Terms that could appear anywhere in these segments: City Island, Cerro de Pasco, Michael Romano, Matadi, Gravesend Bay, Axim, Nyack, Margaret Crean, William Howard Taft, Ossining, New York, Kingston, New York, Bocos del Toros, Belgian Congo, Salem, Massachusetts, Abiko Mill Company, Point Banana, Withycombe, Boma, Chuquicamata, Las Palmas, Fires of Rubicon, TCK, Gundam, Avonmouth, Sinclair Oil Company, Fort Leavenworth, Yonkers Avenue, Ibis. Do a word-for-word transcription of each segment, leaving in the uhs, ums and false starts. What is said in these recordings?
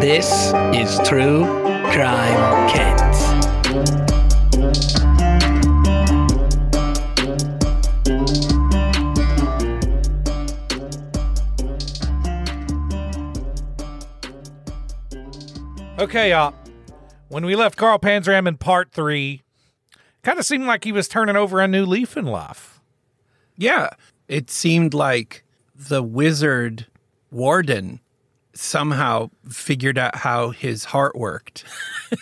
This is True Crime Kent. Okay, uh, when we left Carl Panzram in part three, kind of seemed like he was turning over a new leaf in life. Yeah, it seemed like the wizard warden somehow figured out how his heart worked.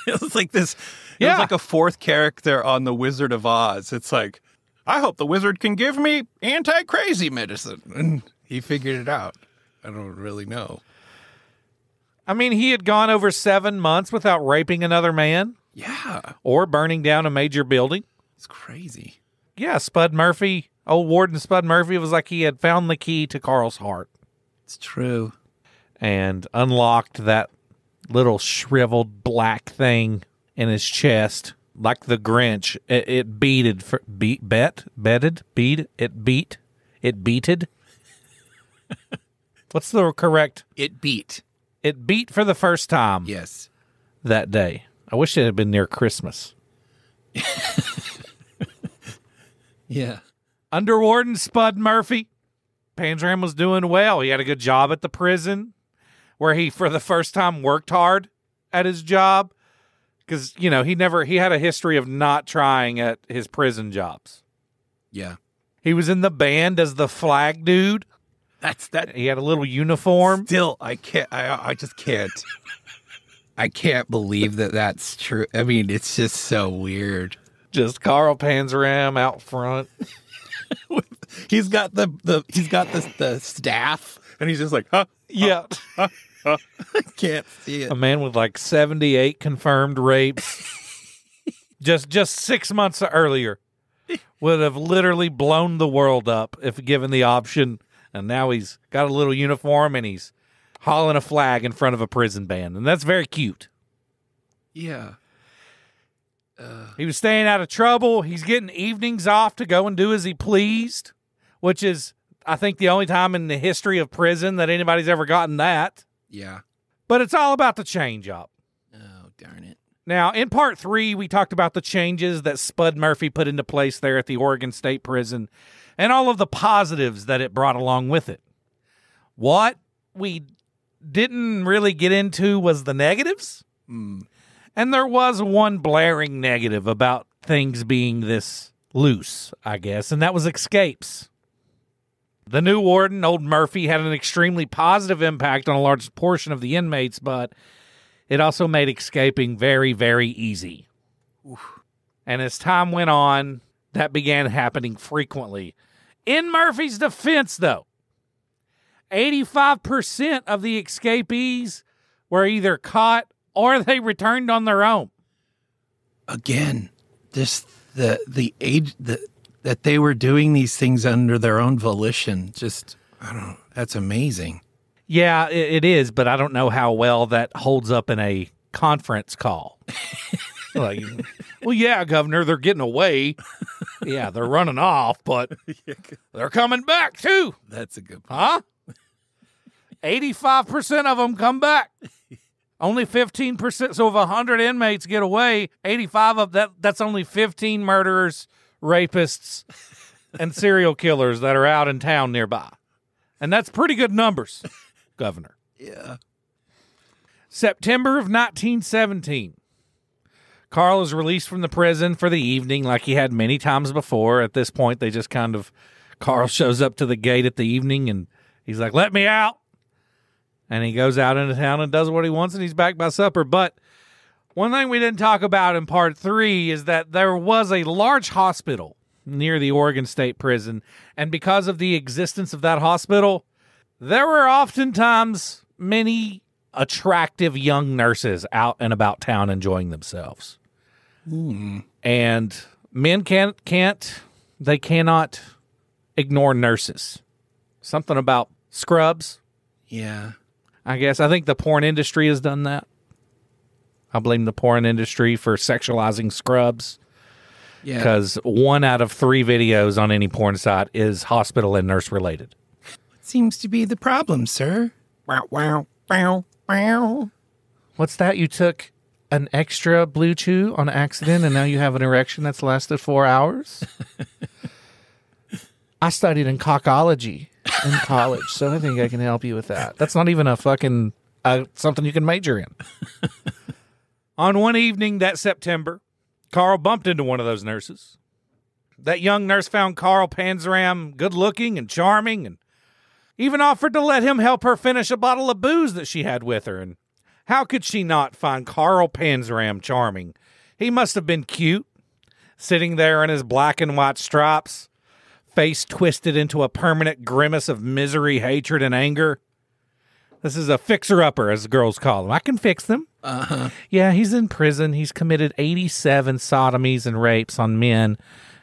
It was like this, it yeah. was like a fourth character on The Wizard of Oz. It's like, I hope the wizard can give me anti-crazy medicine. And he figured it out. I don't really know. I mean, he had gone over seven months without raping another man. Yeah. Or burning down a major building. It's crazy. Yeah, Spud Murphy, old warden Spud Murphy, was like he had found the key to Carl's heart. It's true. And unlocked that little shriveled black thing in his chest. Like the Grinch, it, it beated, for, beat, bet, bedded, beat, it beat, it beated. What's the correct? It beat. It beat for the first time. Yes. That day. I wish it had been near Christmas. Yeah. Under Warden Spud Murphy, Panzram was doing well. He had a good job at the prison where he, for the first time, worked hard at his job. Because, you know, he never, he had a history of not trying at his prison jobs. Yeah. He was in the band as the flag dude. That's that. He had a little uniform. Still, I can't. I I just can't. I can't believe that that's true. I mean, it's just so weird. Just Carl Panzram out front. He's got the the he's got the the staff, and he's just like, huh? Yeah. Huh, huh, huh. I can't see it. A man with like seventy-eight confirmed rapes, just just six months earlier, would have literally blown the world up if given the option. And now he's got a little uniform and he's hauling a flag in front of a prison band. And that's very cute. Yeah. Uh, he was staying out of trouble. He's getting evenings off to go and do as he pleased, which is, I think, the only time in the history of prison that anybody's ever gotten that. Yeah. But it's all about the change up. Oh, darn it. Now, in part three, we talked about the changes that Spud Murphy put into place there at the Oregon State Prison, and all of the positives that it brought along with it. What we didn't really get into was the negatives. Mm. And there was one blaring negative about things being this loose, I guess, and that was escapes. The new warden, old Murphy, had an extremely positive impact on a large portion of the inmates, but it also made escaping very, very easy. Oof. And as time went on, that began happening frequently. In Murphy's defense, though, eighty-five percent of the escapees were either caught or they returned on their own. Again, this the the age the, that they were doing these things under their own volition. Just I don't know. That's amazing. Yeah, it, it is, but I don't know how well that holds up in a conference call. Like, well, yeah, Governor, they're getting away. Yeah, they're running off, but they're coming back, too. That's a good point. Huh? eighty-five percent of them come back. Only fifteen percent. So if one hundred inmates get away, eighty-five of that, that's only fifteen murderers, rapists, and serial killers that are out in town nearby. And that's pretty good numbers, Governor. Yeah. September of nineteen seventeen. Carl is released from the prison for the evening like he had many times before. At this point, they just kind of, Carl shows up to the gate at the evening and he's like, let me out. And he goes out into town and does what he wants and he's back by supper. But one thing we didn't talk about in part three is that there was a large hospital near the Oregon State Prison. And because of the existence of that hospital, there were oftentimes many attractive young nurses out and about town enjoying themselves. Mm. And men can't, can't, they cannot ignore nurses. Something about scrubs. Yeah. I guess. I think the porn industry has done that. I blame the porn industry for sexualizing scrubs. Yeah. Because one out of three videos on any porn site is hospital and nurse related. What seems to be the problem, sir? Wow, wow, wow, wow. What's that? You took an extra blue chew on accident and now you have an erection that's lasted four hours? I studied in cockology in college, so I think I can help you with that. That's not even a fucking uh, something you can major in. On one evening that September, Carl bumped into one of those nurses. That young nurse found Carl Panzram good-looking and charming and even offered to let him help her finish a bottle of booze that she had with her. And how could she not find Carl Panzram charming? He must have been cute, sitting there in his black and white stripes, face twisted into a permanent grimace of misery, hatred, and anger. This is a fixer-upper, as the girls call him. I can fix them. Uh-huh. Yeah, he's in prison. He's committed eighty-seven sodomies and rapes on men,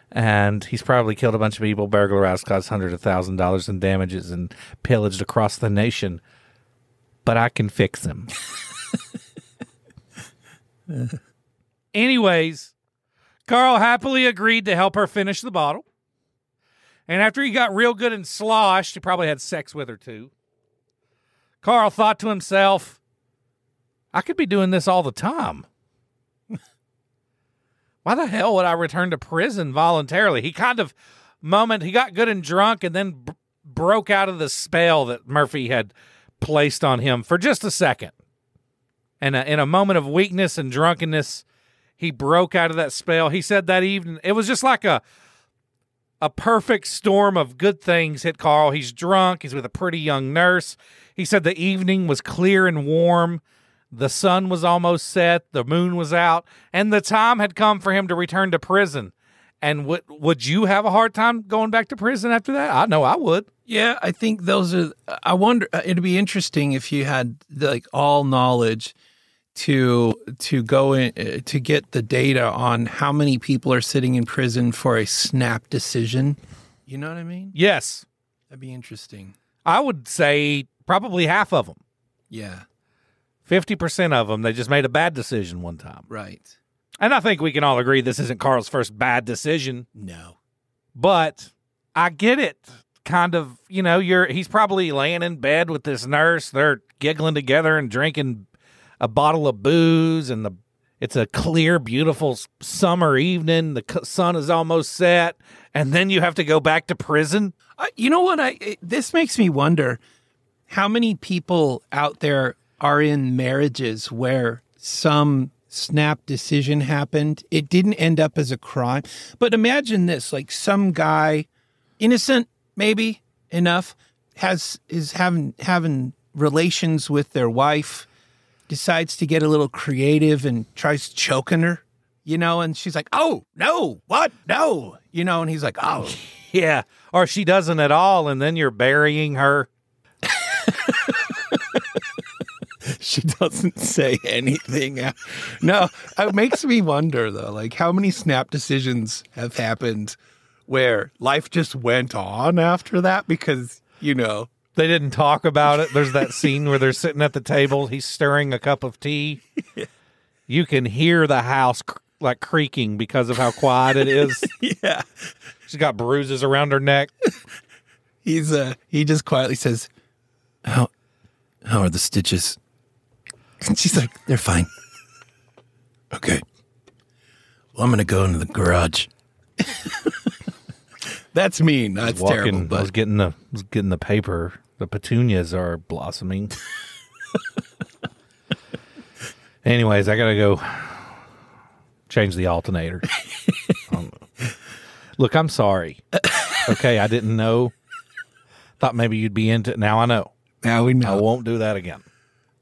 and he's probably killed a bunch of people, burglarized, caused hundreds of thousands of dollars in damages, and pillaged across the nation. But I can fix him. Anyways, Carl happily agreed to help her finish the bottle. And after he got real good and sloshed, he probably had sex with her too. Carl thought to himself, I could be doing this all the time. Why the hell would I return to prison voluntarily? He kind of, moment, he got good and drunk and then b- broke out of the spell that Murphy had placed on him for just a second. And a, in a moment of weakness and drunkenness, he broke out of that spell. He said that evening, it was just like a, a perfect storm of good things hit Carl. He's drunk. He's with a pretty young nurse. He said the evening was clear and warm. The sun was almost set. The moon was out. And the time had come for him to return to prison. And would would you have a hard time going back to prison after that? I know I would. Yeah, I think those are, I wonder, it'd be interesting if you had like all knowledge to to go in, to get the data on how many people are sitting in prison for a snap decision. You know what I mean? Yes. That'd be interesting. I would say probably half of them. Yeah. fifty percent of them, they just made a bad decision one time. Right. And I think we can all agree this isn't Carl's first bad decision. No. But I get it. Kind of, you know, you're he's probably laying in bed with this nurse. They're giggling together and drinking a bottle of booze, and the it's a clear, beautiful summer evening. The sun is almost set, and then you have to go back to prison. Uh, you know what? I it, this makes me wonder how many people out there are in marriages where some snap decision happened. It didn't end up as a crime, but imagine this: like some guy, innocent maybe enough, has is having having relations with their wife. Decides to get a little creative and tries choking her, you know, and she's like, oh, no, what? No, you know, and he's like, oh. Yeah, or she doesn't at all, and then you're burying her. She doesn't say anything. No, it makes me wonder, though, like how many snap decisions have happened where life just went on after that because, you know, they didn't talk about it. There's that scene where they're sitting at the table. He's stirring a cup of tea. Yeah. You can hear the house cr- like creaking because of how quiet it is. Yeah. She's got bruises around her neck. He's uh, he just quietly says, how, how are the stitches? And she's like, they're fine. Okay. Well, I'm going to go into the garage. That's mean. That's walking, terrible. But I was getting the, was getting the paper. The petunias are blossoming. Anyways, I got to go change the alternator. um, look, I'm sorry. Okay, I didn't know. Thought maybe you'd be into it. Now I know. Now we know. I won't do that again.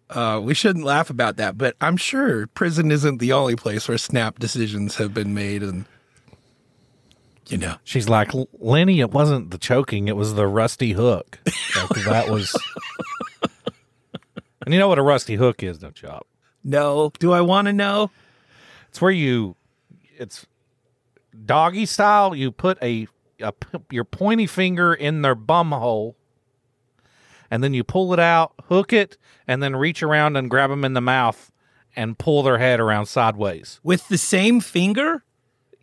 Uh, we shouldn't laugh about that, but I'm sure prison isn't the only place where snap decisions have been made. And, you know, she's like, Lenny, it wasn't the choking. It was the rusty hook. Like, that was. And you know what a rusty hook is, don't you? No. Do I want to know? It's where you, it's doggy style. You put a, a your pointy finger in their bum hole, and then you pull it out, hook it, and then reach around and grab them in the mouth and pull their head around sideways. With the same finger?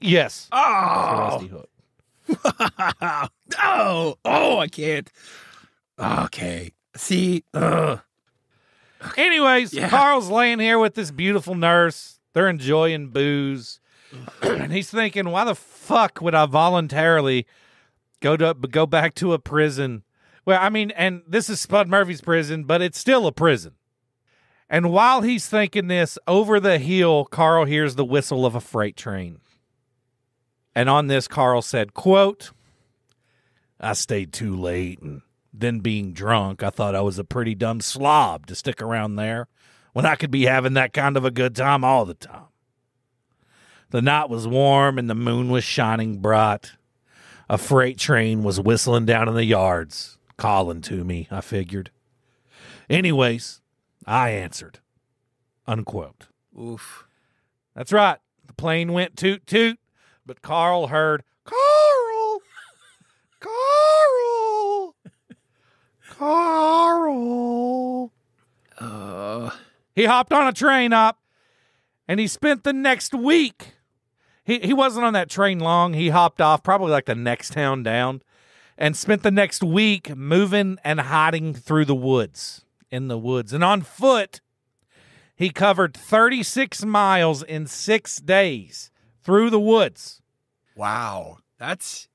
Yes. Oh. Wow. Oh. Oh, I can't. Okay. See? Ugh. Okay. Anyways, yeah. Carl's laying here with this beautiful nurse. They're enjoying booze. And he's thinking, why the fuck would I voluntarily go to go back to a prison? Well, I mean, and this is Spud Murphy's prison, but it's still a prison. And while he's thinking this, over the hill, Carl hears the whistle of a freight train. And on this, Carl said, quote, I stayed too late, and then being drunk, I thought I was a pretty dumb slob to stick around there when I could be having that kind of a good time all the time. The night was warm, and the moon was shining bright. A freight train was whistling down in the yards, calling to me, I figured. Anyways, I answered. Unquote. Oof. That's right. The plane went toot toot, but Carl heard, Carl! Carl! Carl! Uh. He hopped on a train up, and he spent the next week. He, he wasn't on that train long. He hopped off probably like the next town down and spent the next week moving and hiding through the woods, in the woods. And on foot, he covered thirty-six miles in six days through the woods. Wow. That's...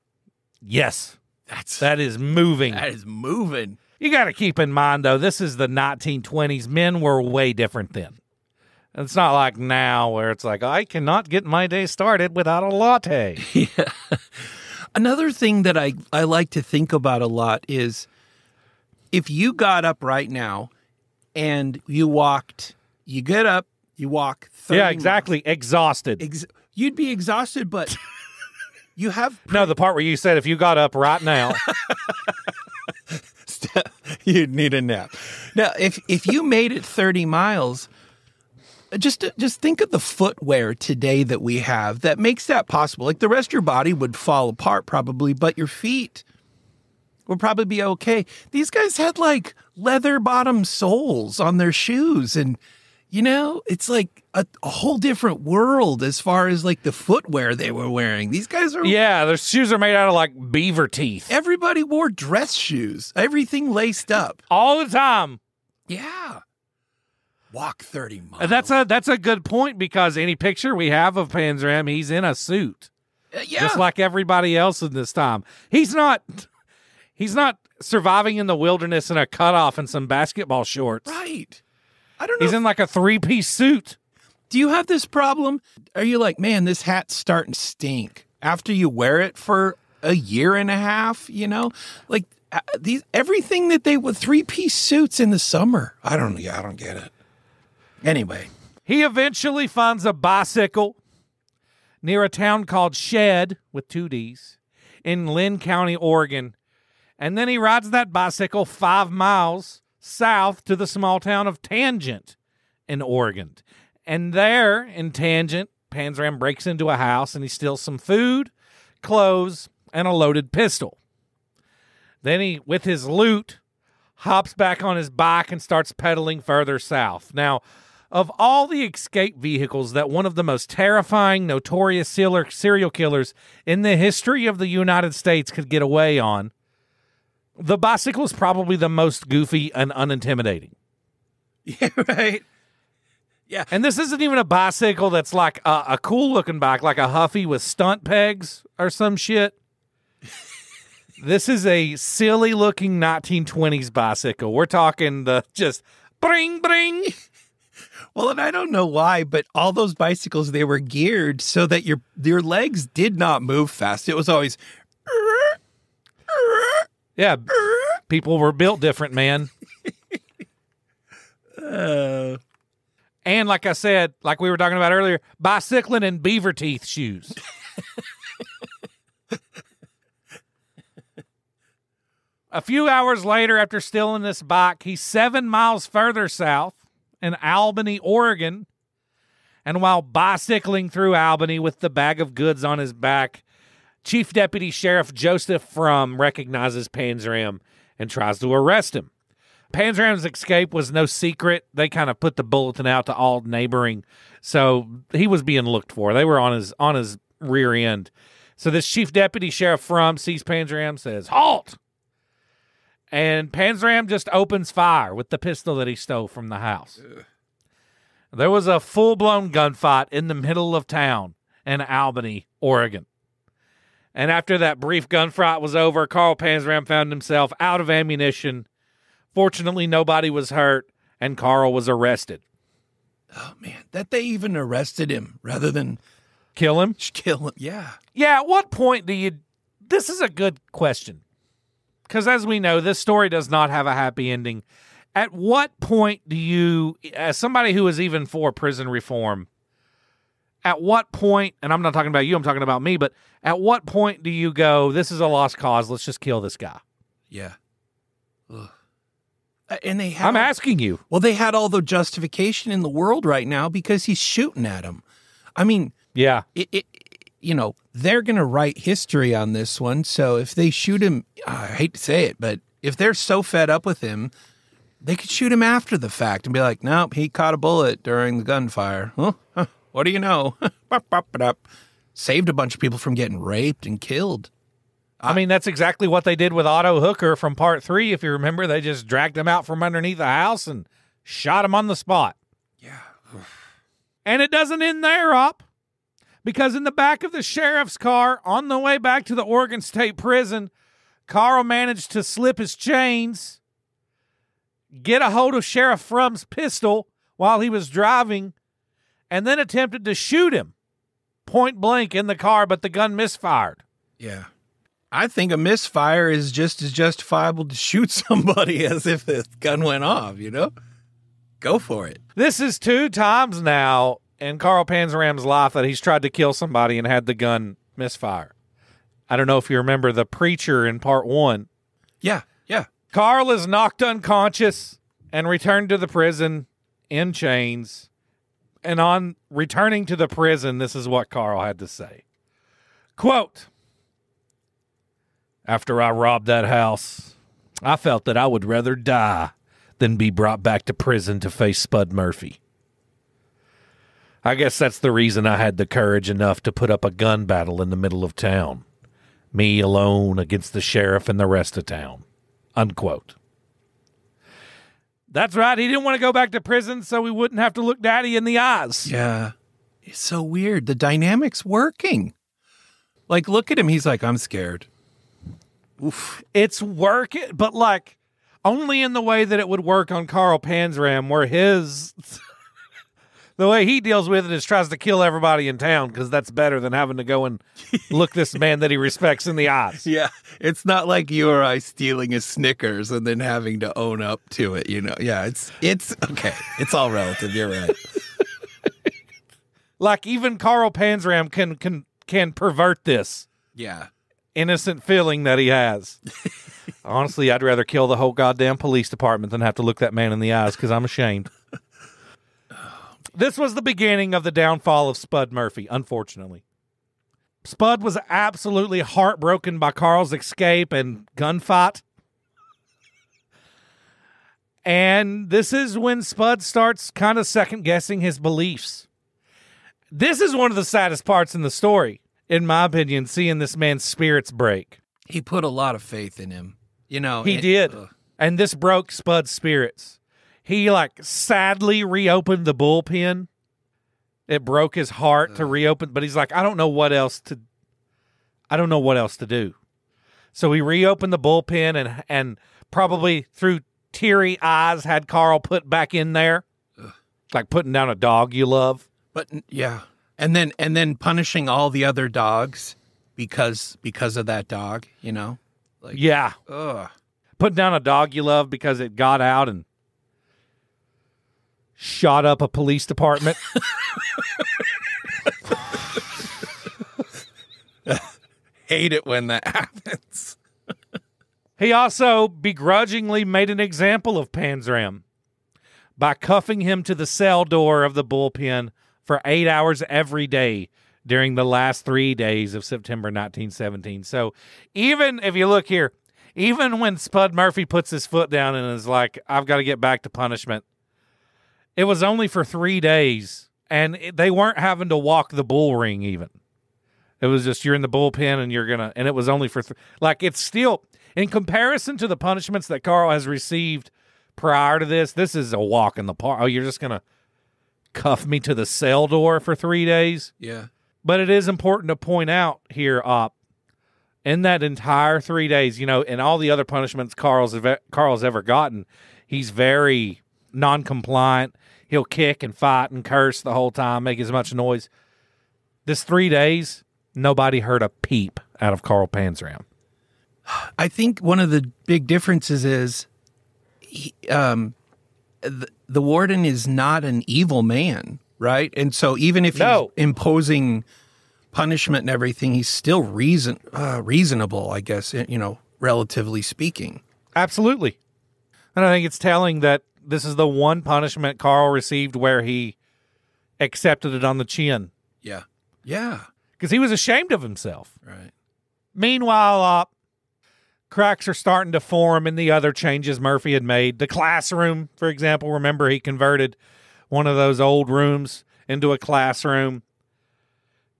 Yes. That's... That is moving. That is moving. You got to keep in mind, though, this is the nineteen twenties. Men were way different then. It's not like now where it's like, I cannot get my day started without a latte. Yeah. Another thing that I, I like to think about a lot is if you got up right now and you walked, you get up, you walk thirty Yeah, exactly. Miles. Exhausted. Ex you'd be exhausted, but you have... No, the part where you said if you got up right now... You'd need a nap. Now, if, if you made it thirty miles... Just just think of the footwear today that we have that makes that possible. Like, the rest of your body would fall apart probably, but your feet would probably be okay. These guys had, like, leather-bottom soles on their shoes. And, you know, it's like a, a whole different world as far as, like, the footwear they were wearing. These guys are... Yeah, their shoes are made out of, like, beaver teeth. Everybody wore dress shoes. Everything laced up. All the time. Yeah. Walk thirty miles. And that's a that's a good point, because any picture we have of Panzram, he's in a suit, uh, yeah, just like everybody else in this time. He's not he's not surviving in the wilderness in a cutoff and some basketball shorts, right? I don't know. He's in like a three piece suit. Do you have this problem? Are you like, man, this hat's starting to stink after you wear it for a year and a half? You know, like these everything that they with three piece suits in the summer. I don't. Yeah, I don't get it. Anyway, he eventually finds a bicycle near a town called Shed, with two D's, in Linn County, Oregon. And then he rides that bicycle five miles south to the small town of Tangent in Oregon. And there in Tangent, Panzram breaks into a house and he steals some food, clothes, and a loaded pistol. Then he, with his loot, hops back on his bike and starts pedaling further south. Now, of all the escape vehicles that one of the most terrifying, notorious serial killers in the history of the United States could get away on, the bicycle is probably the most goofy and unintimidating. Yeah, right? Yeah. And this isn't even a bicycle that's like a, a cool-looking bike, like a Huffy with stunt pegs or some shit. This is a silly-looking nineteen twenties bicycle. We're talking the just bring, bring. Well, and I don't know why, but all those bicycles, they were geared so that your your legs did not move fast. It was always... Yeah, people were built different, man. uh, and like I said, like we were talking about earlier, bicycling in beaver teeth shoes. A few hours later, after stealing this bike, he's seven miles further south, in Albany, Oregon, and while bicycling through Albany with the bag of goods on his back, Chief Deputy Sheriff Joseph Frum recognizes Panzram and tries to arrest him. Panzram's escape was no secret. They kind of put the bulletin out to all neighboring, so he was being looked for. They were on his on his rear end. So this chief deputy sheriff Frum sees Panzram, says, "Halt!" And Panzram just opens fire with the pistol that he stole from the house. Ugh. There was a full-blown gunfight in the middle of town in Albany, Oregon. And after that brief gunfight was over, Carl Panzram found himself out of ammunition. Fortunately, nobody was hurt, and Carl was arrested. Oh, man, that they even arrested him rather than... Kill him? Kill him, yeah. Yeah, at what point do you... This is a good question. Because as we know, this story does not have a happy ending. At what point do you, as somebody who is even for prison reform, at what point, and I'm not talking about you, I'm talking about me, but at what point do you go, this is a lost cause, let's just kill this guy? Yeah. Ugh. And they had, I'm asking you. Well, they had all the justification in the world right now because he's shooting at him. I mean... Yeah. It, it, you know, they're going to write history on this one. So if they shoot him, I hate to say it, but if they're so fed up with him, they could shoot him after the fact and be like, nope, he caught a bullet during the gunfire. Huh? Huh. What do you know? Bop, bop, bop. Saved a bunch of people from getting raped and killed. I, I mean, that's exactly what they did with Otto Hooker from part three. If you remember, they just dragged him out from underneath the house and shot him on the spot. Yeah. And it doesn't end there, Op. Because in the back of the sheriff's car, on the way back to the Oregon State Prison, Carl managed to slip his chains, get a hold of Sheriff Frum's pistol while he was driving, and then attempted to shoot him point blank in the car, but the gun misfired. Yeah. I think a misfire is just as justifiable to shoot somebody as if the gun went off, you know? Go for it. This is two times now in Carl Panzram's life that he's tried to kill somebody and had the gun misfire. I don't know if you remember the preacher in part one. Yeah, yeah. Carl is knocked unconscious and returned to the prison in chains. And on returning to the prison, this is what Carl had to say. Quote, "After I robbed that house, I felt that I would rather die than be brought back to prison to face Spud Murphy. I guess that's the reason I had the courage enough to put up a gun battle in the middle of town. Me alone against the sheriff and the rest of town." Unquote. That's right. He didn't want to go back to prison so we wouldn't have to look Daddy in the eyes. Yeah. It's so weird. The dynamic's working. Like, look at him. He's like, I'm scared. Oof. It's working, but like only in the way that it would work on Carl Panzram, where his... The way he deals with it is tries to kill everybody in town because that's better than having to go and look this man that he respects in the eyes. Yeah, it's not like you or I stealing his Snickers and then having to own up to it, you know. Yeah, it's, it's okay. It's all relative. You're right. Like even Carl Panzram can, can, can pervert this. Yeah. Innocent feeling that he has. Honestly, I'd rather kill the whole goddamn police department than have to look that man in the eyes because I'm ashamed. This was the beginning of the downfall of Spud Murphy, unfortunately. Spud was absolutely heartbroken by Carl's escape and gunfight. And this is when Spud starts kind of second-guessing his beliefs. This is one of the saddest parts in the story, in my opinion, seeing this man's spirits break. He put a lot of faith in him. You know, he and, did. Ugh. And this broke Spud's spirits. He, like, sadly reopened the bullpen. It broke his heart to reopen, but he's like, I don't know what else to, I don't know what else to do. So he reopened the bullpen and and probably through teary eyes had Carl put back in there. Ugh. Like putting down a dog you love. But yeah. And then and then punishing all the other dogs because because of that dog, you know? Like, yeah. Ugh. Putting down a dog you love because it got out and shot up a police department. Hate it when that happens. He also begrudgingly made an example of Panzram by cuffing him to the cell door of the bullpen for eight hours every day during the last three days of September nineteen seventeen. So even if you look here, Even when Spud Murphy puts his foot down and is like, I've got to get back to punishment, it was only for three days, and they weren't having to walk the bull ring even. It was just, you're in the bullpen, and you're going to, and it was only for, th like, it's still, in comparison to the punishments that Carl has received prior to this, this is a walk in the park. Oh, you're just going to cuff me to the cell door for three days? Yeah. But it is important to point out here, Op, in that entire three days, you know, and all the other punishments Carl's Carl's ever gotten, he's very non-compliant. He'll kick and fight and curse the whole time, make as much noise. This three days, nobody heard a peep out of Carl Panzram. I think one of the big differences is he, um, the, the warden is not an evil man, right? And so even if no. he's imposing punishment and everything, he's still reason uh, reasonable, I guess, you know, relatively speaking. Absolutely. And I think it's telling that this is the one punishment Carl received where he accepted it on the chin. Yeah. Yeah. Because he was ashamed of himself. Right. Meanwhile, uh, cracks are starting to form in the other changes Murphy had made. The classroom, for example, remember he converted one of those old rooms into a classroom.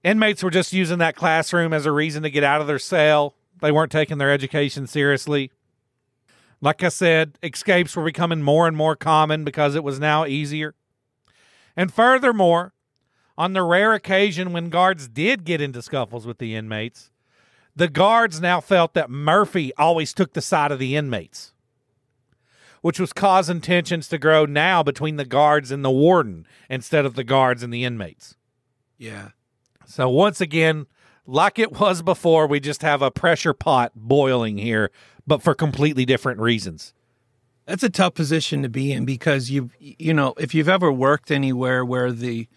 Inmates were just using that classroom as a reason to get out of their cell. They weren't taking their education seriously. Like I said, escapes were becoming more and more common because it was now easier. And furthermore, on the rare occasion when guards did get into scuffles with the inmates, the guards now felt that Murphy always took the side of the inmates, which was causing tensions to grow now between the guards and the warden instead of the guards and the inmates. Yeah. So once again, like it was before, we just have a pressure pot boiling here, but for completely different reasons. That's a tough position to be in because you you know, if you've ever worked anywhere where the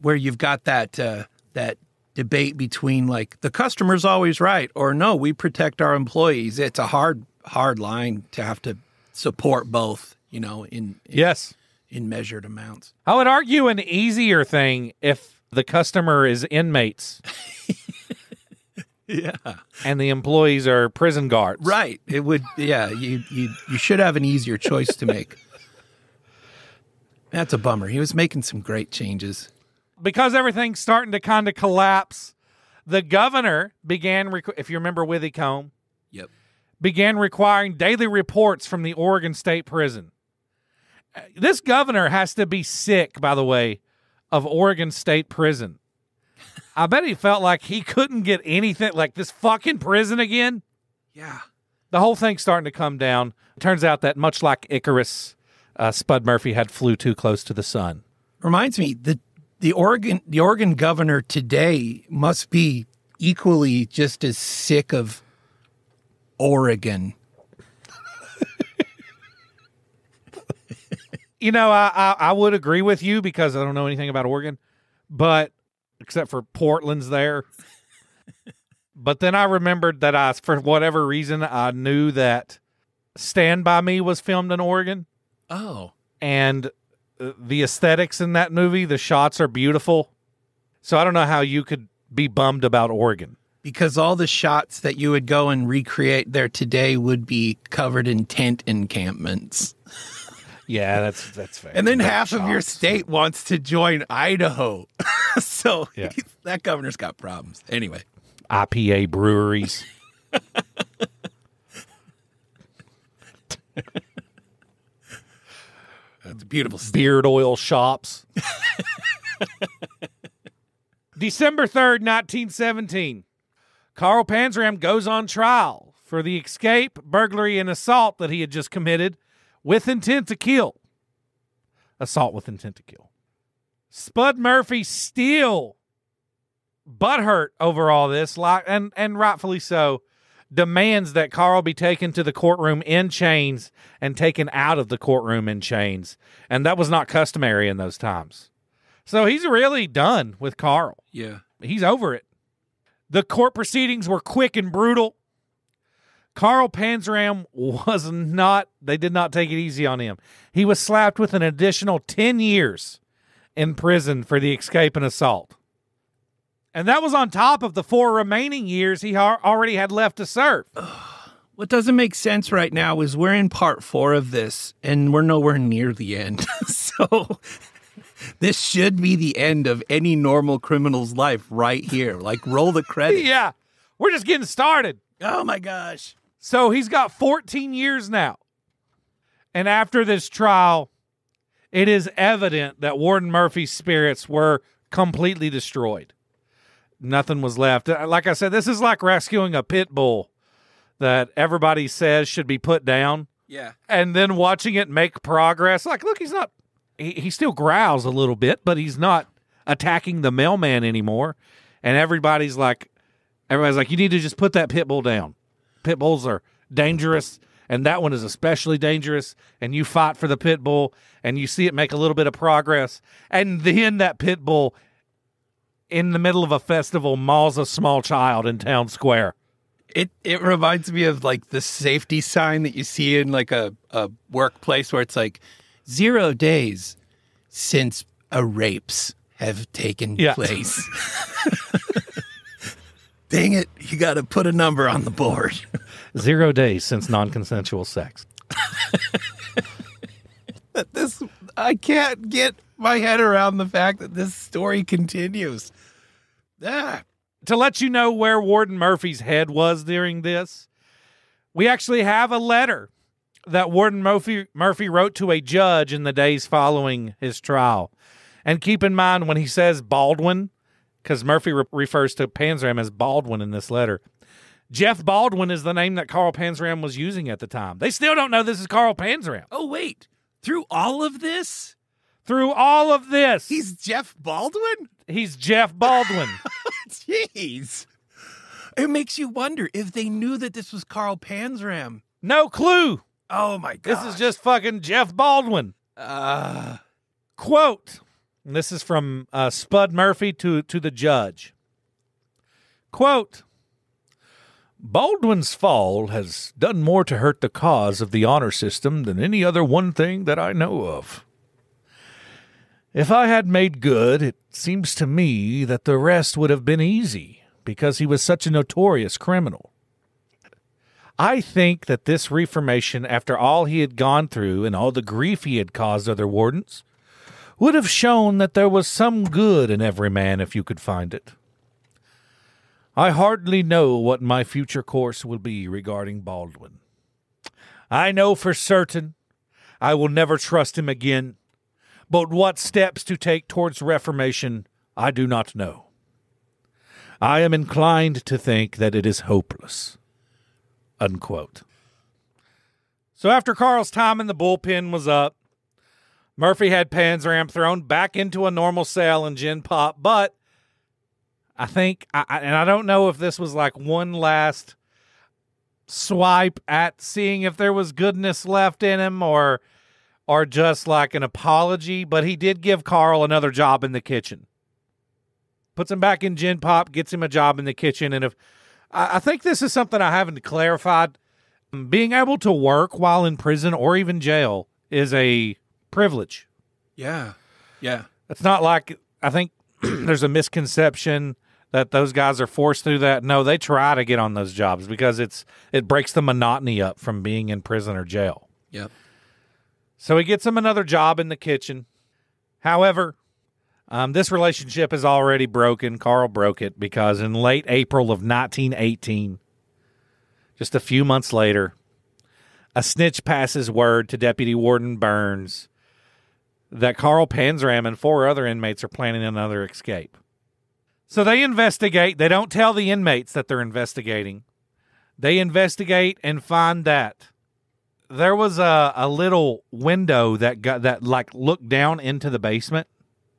where you've got that uh, that debate between like the customer's always right or no, we protect our employees. It's a hard hard line to have to support both, you know, in, in yes, in measured amounts. I would argue an easier thing if the customer is inmates. Yeah. And the employees are prison guards. Right. It would, yeah, you, you, you should have an easier choice to make. That's a bummer. He was making some great changes. Because everything's starting to kind of collapse, the governor began, if you remember Withycombe, yep, began requiring daily reports from the Oregon State Prison. This governor has to be sick, by the way, of Oregon State Prison. I bet he felt like he couldn't get anything, like this fucking prison again. Yeah. The whole thing's starting to come down. It turns out that much like Icarus, uh, Spud Murphy had flew too close to the sun. Reminds me, the the Oregon the Oregon governor today must be equally just as sick of Oregon. You know, I, I I would agree with you because I don't know anything about Oregon, but except for Portland's there. But then I remembered that I, for whatever reason, I knew that Stand By Me was filmed in Oregon. Oh. And the aesthetics in that movie, the shots are beautiful. So I don't know how you could be bummed about Oregon. Because all the shots that you would go and recreate there today would be covered in tent encampments. Yeah, that's that's fair. And then that half shots. Of your state wants to join Idaho. So yeah. he, that governor's got problems. Anyway. I P A breweries. That's a beautiful state. Beard oil shops. December third, nineteen seventeen. Carl Panzram goes on trial for the escape, burglary, and assault that he had just committed. With intent to kill. Assault with intent to kill. Spud Murphy still butthurt over all this, like, and, and rightfully so, demands that Carl be taken to the courtroom in chains and taken out of the courtroom in chains. And that was not customary in those times. So he's really done with Carl. Yeah. He's over it. The court proceedings were quick and brutal. Carl Panzram was not, they did not take it easy on him. He was slapped with an additional ten years in prison for the escape and assault. And that was on top of the four remaining years he already had left to serve. Ugh, What doesn't make sense right now is we're in part four of this, and we're nowhere near the end. So this should be the end of any normal criminal's life right here. Like, roll the credits. Yeah, we're just getting started. Oh, my gosh. So he's got fourteen years now. And after this trial, it is evident that Warden Murphy's spirits were completely destroyed. Nothing was left. Like I said, this is like rescuing a pit bull that everybody says should be put down. Yeah. And then watching it make progress. Like, look, he's not, he, he still growls a little bit, but he's not attacking the mailman anymore. And everybody's like, everybody's like, you need to just put that pit bull down. Pit bulls are dangerous, and that one is especially dangerous. And you fight for the pit bull, and you see it make a little bit of progress. And then that pit bull, in the middle of a festival, mauls a small child in town square. It it reminds me of like the safety sign that you see in like a, a workplace where it's like zero days since a rapes have taken yeah. place. Dang it, you got to put a number on the board. Zero days since non-consensual sex. This, I can't get my head around the fact that this story continues. Ah. To let you know where Warden Murphy's head was during this, we actually have a letter that Warden Murphy, Murphy wrote to a judge in the days following his trial. And keep in mind when he says Baldwin, because Murphy re refers to Panzram as Baldwin in this letter. Jeff Baldwin is the name that Carl Panzram was using at the time. They still don't know this is Carl Panzram. Oh, wait. Through all of this? Through all of this. He's Jeff Baldwin? He's Jeff Baldwin. Jeez. It makes you wonder if they knew that this was Carl Panzram. No clue. Oh, my God. This is just fucking Jeff Baldwin. Uh. Quote, and this is from uh, Spud Murphy to, to the judge. Quote, Baldwin's fall has done more to hurt the cause of the honor system than any other one thing that I know of. If I had made good, it seems to me that the rest would have been easy because he was such a notorious criminal. I think that this reformation, after all he had gone through and all the grief he had caused other wardens, would have shown that there was some good in every man if you could find it. I hardly know what my future course will be regarding Baldwin. I know for certain I will never trust him again, but what steps to take towards reformation I do not know. I am inclined to think that it is hopeless. Unquote. So after Carl's time in the bullpen was up, Murphy had Panzram thrown back into a normal cell in Gin Pop, but I think, I, and I don't know if this was like one last swipe at seeing if there was goodness left in him or or just like an apology, but he did give Carl another job in the kitchen. Puts him back in Gin Pop, gets him a job in the kitchen, and if I, I think this is something I haven't clarified. Being able to work while in prison or even jail is a privilege. Yeah, yeah. It's not like, I think there's a misconception that those guys are forced through that. No, they try to get on those jobs because it's it breaks the monotony up from being in prison or jail. Yep. So he gets him another job in the kitchen. However, um, this relationship is already broken. Carl broke it because in late April of nineteen eighteen, just a few months later, a snitch passes word to Deputy Warden Burns that Carl Panzram and four other inmates are planning another escape. So they investigate. They don't tell the inmates that they're investigating. They investigate and find that there was a, a little window that got that like looked down into the basement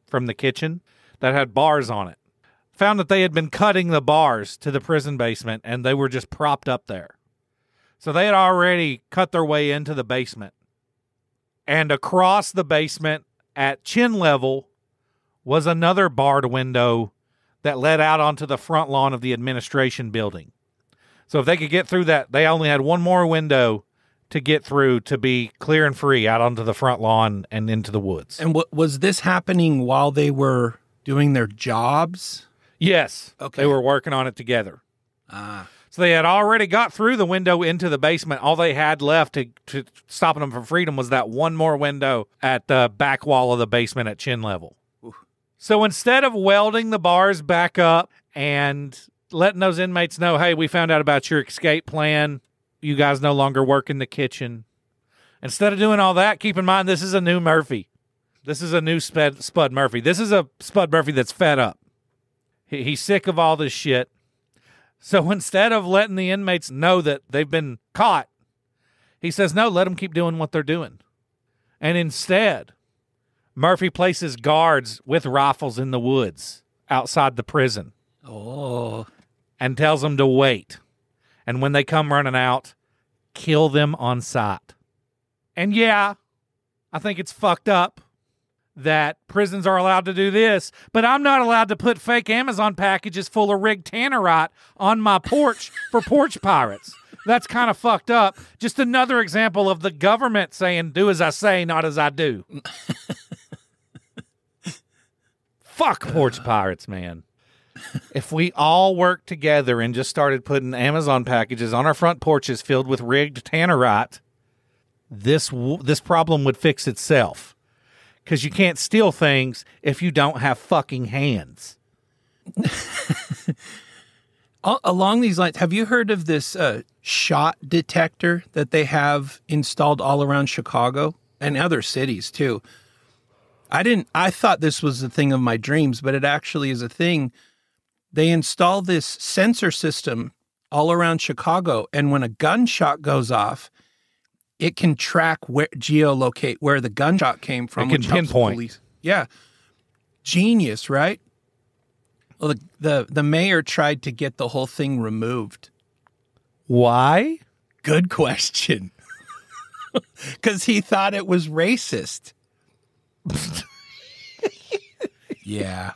from the kitchen that had bars on it. Found that they had been cutting the bars to the prison basement and they were just propped up there. So they had already cut their way into the basement. And across the basement at chin level was another barred window that led out onto the front lawn of the administration building. So if they could get through that, they only had one more window to get through to be clear and free out onto the front lawn and into the woods. And what, was this happening while they were doing their jobs? Yes. Okay. They were working on it together. Ah. So they had already got through the window into the basement. All they had left to, to stopping them from freedom was that one more window at the back wall of the basement at chin level. Ooh. So instead of welding the bars back up and letting those inmates know, hey, we found out about your escape plan, you guys no longer work in the kitchen. Instead of doing all that, keep in mind this is a new Murphy. This is a new Spud, Spud Murphy. This is a Spud Murphy that's fed up. He, he's sick of all this shit. So instead of letting the inmates know that they've been caught, he says, no, let them keep doing what they're doing. And instead, Murphy places guards with rifles in the woods outside the prison. Oh. And tells them to wait. And when they come running out, kill them on sight. And yeah, I think it's fucked up that prisons are allowed to do this, but I'm not allowed to put fake Amazon packages full of rigged tannerite on my porch for porch pirates. That's kind of fucked up. Just another example of the government saying, do as I say, not as I do. Fuck porch pirates, man. If we all worked together and just started putting Amazon packages on our front porches filled with rigged tannerite, this w- this problem would fix itself. Because you can't steal things if you don't have fucking hands. Along these lines, have you heard of this uh, shot detector that they have installed all around Chicago and other cities too? I didn't. I thought this was the thing of my dreams, but it actually is a thing. They install this sensor system all around Chicago, and when a gunshot goes off, it can track, where, geolocate where the gunshot came from. It can pinpoint. Police. Yeah. Genius, right? Well, the, the, the mayor tried to get the whole thing removed. Why? Good question. Because he thought it was racist. Yeah.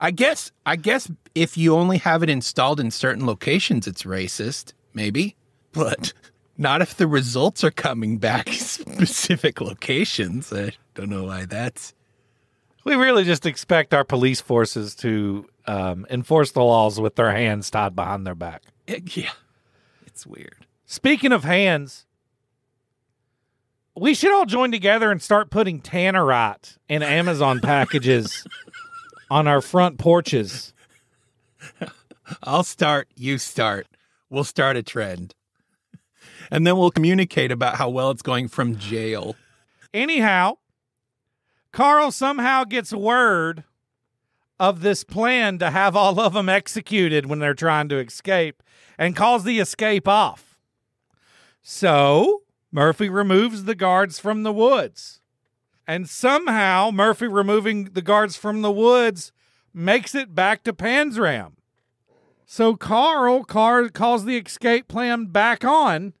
I guess, I guess if you only have it installed in certain locations, it's racist, maybe. But not if the results are coming back specific locations. I don't know why that's... We really just expect our police forces to um, enforce the laws with their hands tied behind their back. It, yeah. It's weird. Speaking of hands, we should all join together and start putting tannerite in Amazon packages on our front porches. I'll start. You start. We'll start a trend. And then we'll communicate about how well it's going from jail. Anyhow, Carl somehow gets word of this plan to have all of them executed when they're trying to escape and calls the escape off. So Murphy removes the guards from the woods. And somehow Murphy removing the guards from the woods makes it back to Panzram. So Carl car- calls the escape plan back on.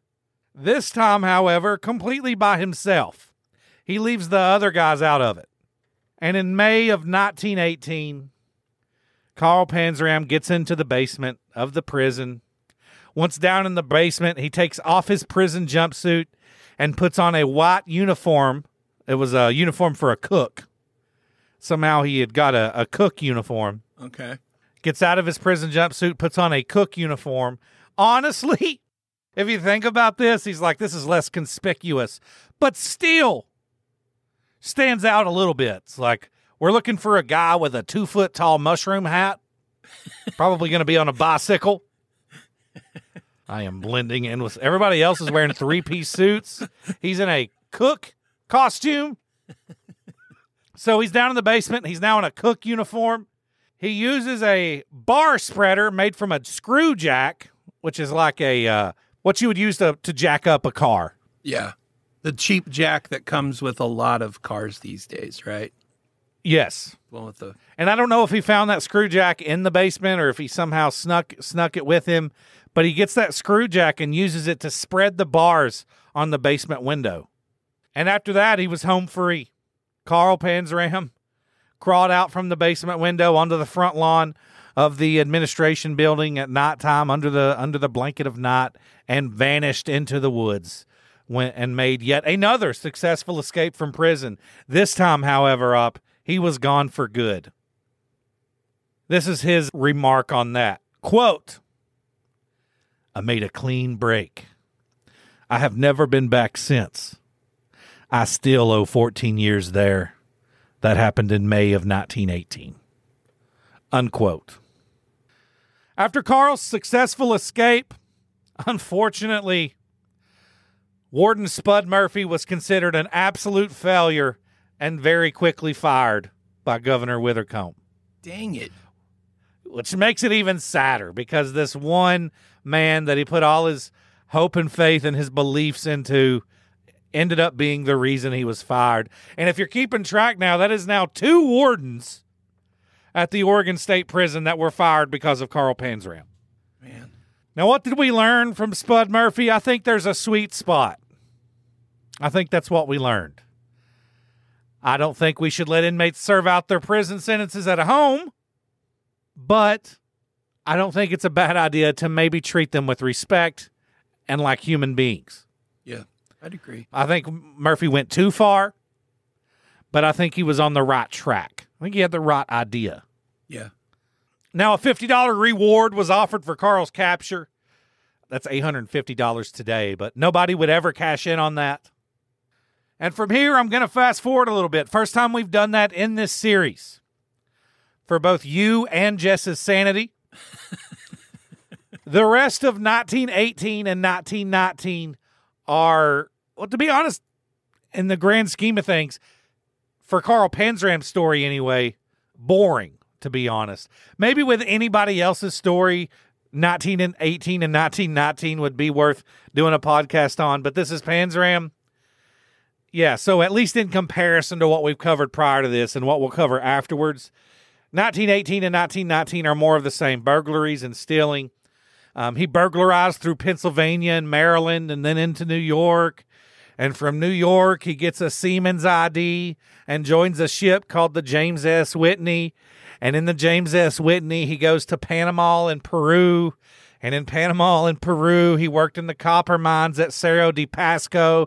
This time, however, completely by himself. He leaves the other guys out of it. And in May of nineteen eighteen, Carl Panzram gets into the basement of the prison. Once down in the basement, he takes off his prison jumpsuit and puts on a white uniform. It was a uniform for a cook. Somehow he had got a, a cook uniform. Okay. Gets out of his prison jumpsuit, puts on a cook uniform. Honestly... if you think about this, he's like, this is less conspicuous, but still stands out a little bit. It's like, we're looking for a guy with a two-foot-tall mushroom hat, probably going to be on a bicycle. I am blending in with... everybody else is wearing three-piece suits. He's in a cook costume. So he's down in the basement. He's now in a cook uniform. He uses a bar spreader made from a screw jack, which is like a... Uh, what you would use to, to jack up a car. Yeah. The cheap jack that comes with a lot of cars these days, right? Yes. Well, with the... and I don't know if he found that screw jack in the basement or if he somehow snuck snuck it with him, but he gets that screw jack and uses it to spread the bars on the basement window. And after that, he was home free. Carl Panzram crawled out from the basement window onto the front lawn of the administration building at nighttime under the under the blanket of night and vanished into the woods when, and made yet another successful escape from prison. This time, however, up, he was gone for good. This is his remark on that. Quote, I made a clean break. I have never been back since. I still owe fourteen years there. That happened in May of nineteen eighteen. Unquote. After Carl's successful escape, unfortunately, Warden Spud Murphy was considered an absolute failure and very quickly fired by Governor Withercombe. Dang it. Which makes it even sadder because this one man that he put all his hope and faith and his beliefs into ended up being the reason he was fired. And if you're keeping track now, that is now two wardens at the Oregon State Prison that were fired because of Carl Panzram. Man. Now, what did we learn from Spud Murphy? I think there's a sweet spot. I think that's what we learned. I don't think we should let inmates serve out their prison sentences at home, but I don't think it's a bad idea to maybe treat them with respect and like human beings. Yeah, I'd agree. I think Murphy went too far, but I think he was on the right track. I think he had the right idea. Yeah. Now, a fifty dollar reward was offered for Carl's capture. That's eight hundred fifty dollars today, but nobody would ever cash in on that. And from here, I'm going to fast forward a little bit. First time we've done that in this series. For both you and Jess's sanity. The rest of nineteen eighteen and nineteen nineteen are, well, to be honest, in the grand scheme of things, for Carl Panzram's story anyway, boring, to be honest. Maybe with anybody else's story, nineteen eighteen and nineteen nineteen would be worth doing a podcast on, but this is Panzram. Yeah, so at least in comparison to what we've covered prior to this and what we'll cover afterwards, nineteen eighteen and nineteen nineteen are more of the same, burglaries and stealing. Um, he burglarized through Pennsylvania and Maryland and then into New York. And from New York, he gets a Seaman's I D and joins a ship called the James S. Whitney. And in the James S. Whitney, he goes to Panama and Peru. And in Panama and Peru, he worked in the copper mines at Cerro de Pasco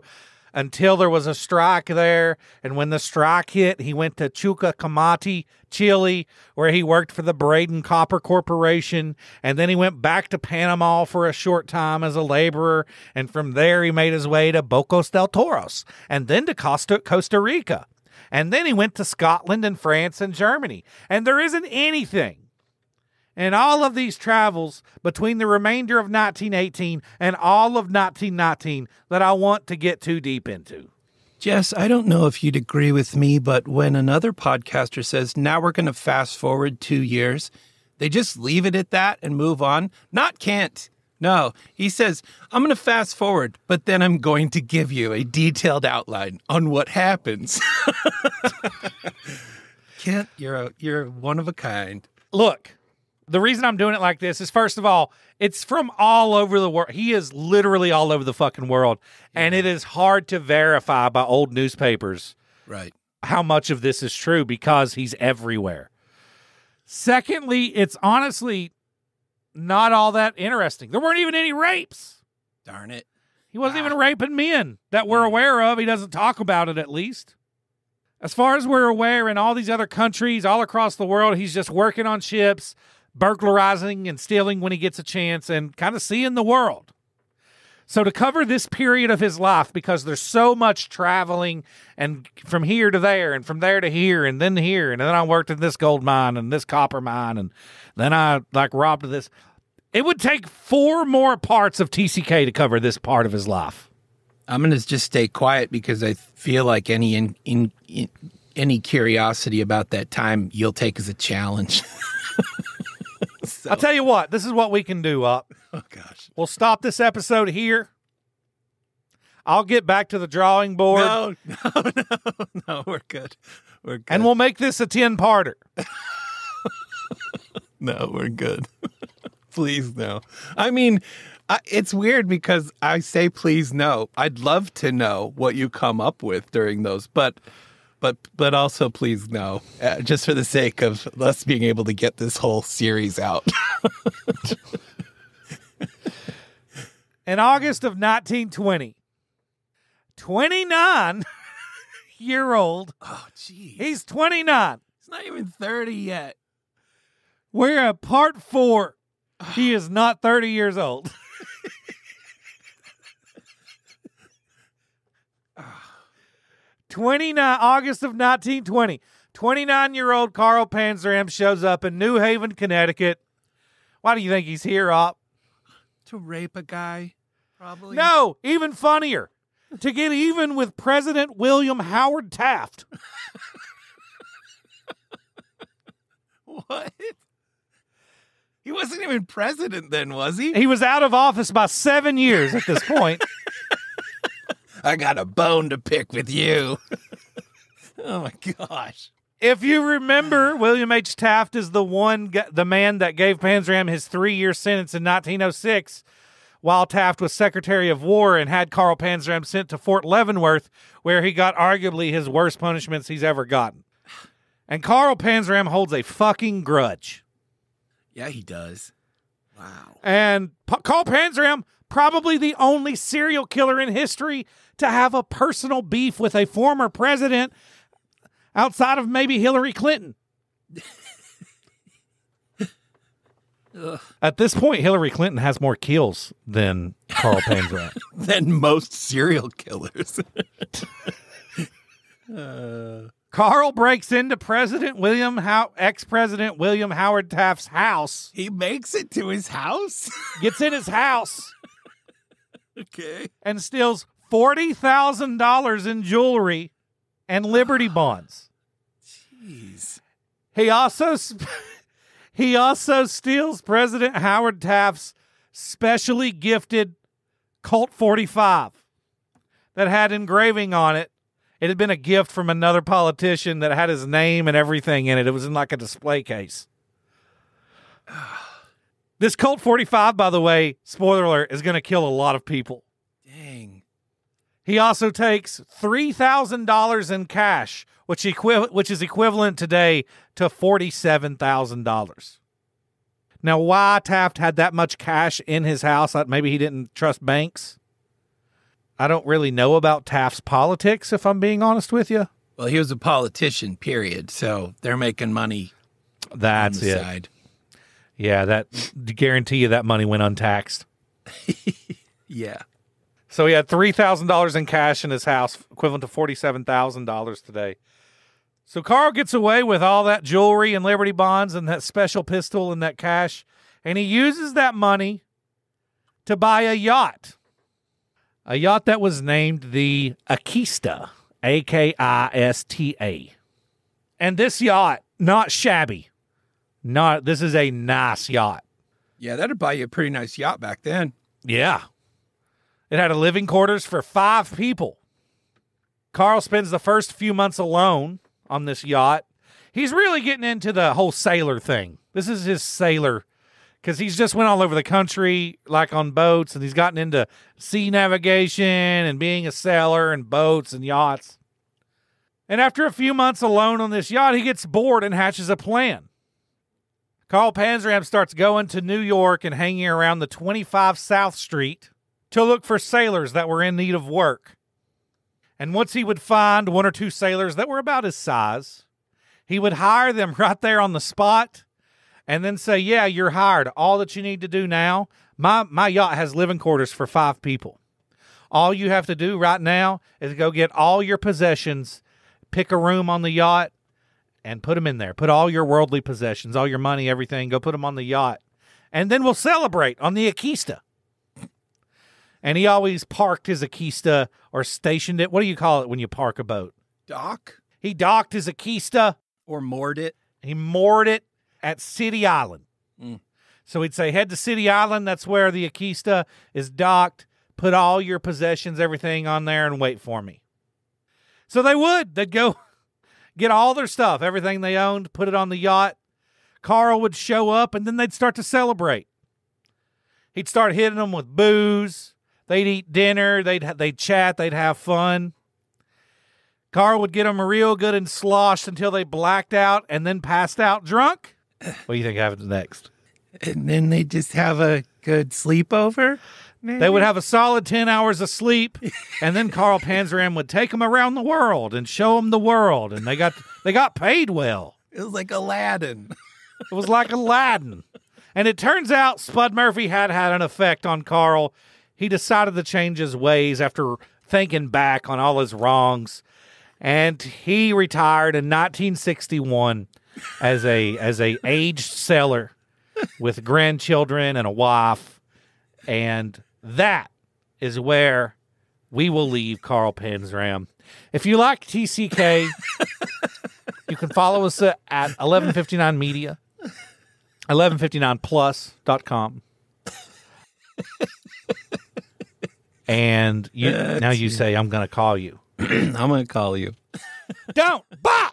until there was a strike there. And when the strike hit, he went to Chuquicamata, Chile, where he worked for the Braden Copper Corporation. And then he went back to Panama for a short time as a laborer. And from there, he made his way to Bocos del Toros and then to Costa, Costa Rica. And then he went to Scotland and France and Germany. And there isn't anything in all of these travels between the remainder of nineteen eighteen and all of nineteen nineteen that I want to get too deep into. Jess, I don't know if you'd agree with me, but when another podcaster says, now we're going to fast forward two years, they just leave it at that and move on. Not Kent. No, he says, I'm going to fast forward, but then I'm going to give you a detailed outline on what happens. Kent, you're, a, you're one of a kind. Look. The reason I'm doing it like this is, first of all, it's from all over the world. He is literally all over the fucking world, yeah. And it is hard to verify by old newspapers right. how much of this is true because he's everywhere. Secondly, it's honestly not all that interesting. There weren't even any rapes. Darn it. He wasn't ah. even raping men that we're aware of. He doesn't talk about it, at least. As far as we're aware, in all these other countries, all across the world, he's just working on ships, burglarizing and stealing when he gets a chance, and kind of seeing the world. So to cover this period of his life, because there's so much traveling and from here to there and from there to here and then here, and then I worked in this gold mine and this copper mine, and then I like robbed this. It would take four more parts of T C K to cover this part of his life. I'm going to just stay quiet because I feel like any in, in, in, any curiosity about that time you'll take as a challenge. So. I'll tell you what, this is what we can do, Up. Oh, gosh. We'll stop this episode here. I'll get back to the drawing board. No, no, no, no, we're good. We're good. And we'll make this a ten-parter. No, we're good. Please, no. I mean, I, it's weird because I say please, no. I'd love to know what you come up with during those, but... But but also, please, no, uh, just for the sake of us being able to get this whole series out. In August of nineteen twenty, twenty-nine-year-old. Oh, geez. He's twenty-nine. He's not even thirty yet. We're at part four He is not thirty years old. twenty-nine August of nineteen twenty. twenty-nine-year-old Carl Panzram shows up in New Haven, Connecticut. Why do you think he's here, Op? To rape a guy, probably. No, even funnier. To get even with President William Howard Taft. What? He wasn't even president then, was he? He was out of office by seven years at this point. I got a bone to pick with you. Oh, my gosh. If you remember, William H. Taft is the one, the man that gave Panzram his three-year sentence in nineteen oh six, while Taft was Secretary of War and had Carl Panzram sent to Fort Leavenworth, where he got arguably his worst punishments he's ever gotten. And Carl Panzram holds a fucking grudge. Yeah, he does. Wow. And P- Carl Panzram, probably the only serial killer in history to have a personal beef with a former president outside of maybe Hillary Clinton. At this point, Hillary Clinton has more kills than Carl Panzram. Than most serial killers. uh... Carl breaks into President William, How- ex-president William Howard Taft's house. He makes it to his house? Gets in his house. Okay. And steals forty thousand dollars in jewelry and Liberty bonds. Jeez. He also sp- he also steals President Howard Taft's specially gifted Colt forty-five that had engraving on it. It had been a gift from another politician that had his name and everything in it. It was in like a display case. This Colt forty-five, by the way, spoiler alert, is going to kill a lot of people. Dang. He also takes three thousand dollars in cash, which equi- which is equivalent today to forty-seven thousand dollars. Now, why Taft had that much cash in his house, maybe he didn't trust banks. I don't really know about Taft's politics, if I'm being honest with you. Well, he was a politician, period. So they're making money. That's on the it. Side. Yeah, that guarantee you that money went untaxed. Yeah. So he had three thousand dollars in cash in his house, equivalent to forty-seven thousand dollars today. So Carl gets away with all that jewelry and Liberty bonds and that special pistol and that cash, and he uses that money to buy a yacht. A yacht that was named the Akista, A K I S T A. And this yacht, not shabby. Not this is a nice yacht. Yeah, that'd buy you a pretty nice yacht back then. Yeah. It had a living quarters for five people. Carl spends the first few months alone on this yacht. He's really getting into the whole sailor thing. This is his sailor. Because he's just went all over the country, like on boats, and he's gotten into sea navigation and being a sailor and boats and yachts. And after a few months alone on this yacht, he gets bored and hatches a plan. Carl Panzram starts going to New York and hanging around the twenty-five South Street to look for sailors that were in need of work. And once he would find one or two sailors that were about his size, he would hire them right there on the spot. And then say, yeah, you're hired. All that you need to do now, my, my yacht has living quarters for five people. All you have to do right now is go get all your possessions, pick a room on the yacht, and put them in there. Put all your worldly possessions, all your money, everything, go put them on the yacht. And then we'll celebrate on the Akista. And he always parked his Akista or stationed it. What do you call it when you park a boat? Dock? He docked his Akista. Or moored it. He moored it. At City Island. Mm. So he'd say, head to City Island. That's where the Akista is docked. Put all your possessions, everything on there and wait for me. So they would. They'd go get all their stuff, everything they owned, put it on the yacht. Carl would show up and then they'd start to celebrate. He'd start hitting them with booze. They'd eat dinner. They'd, they'd chat. They'd have fun. Carl would get them real good and sloshed until they blacked out and then passed out drunk. What do you think happens next? And then they just have a good sleepover? Maybe? They would have a solid ten hours of sleep, and then Carl Panzram would take them around the world and show them the world, and they got they got paid well. It was like Aladdin. It was like Aladdin. And it turns out Spud Murphy had had an effect on Carl. He decided to change his ways after thinking back on all his wrongs. And he retired in nineteen sixty-one as a as a aged sailor with grandchildren and a wife. And that is where we will leave Carl Panzram. If you like T C K, you can follow us at eleven fifty-nine Media, eleven fifty-nine plus dot com. And you, uh, now you say, I'm going to call you. I'm going to call you. Don't. Bah!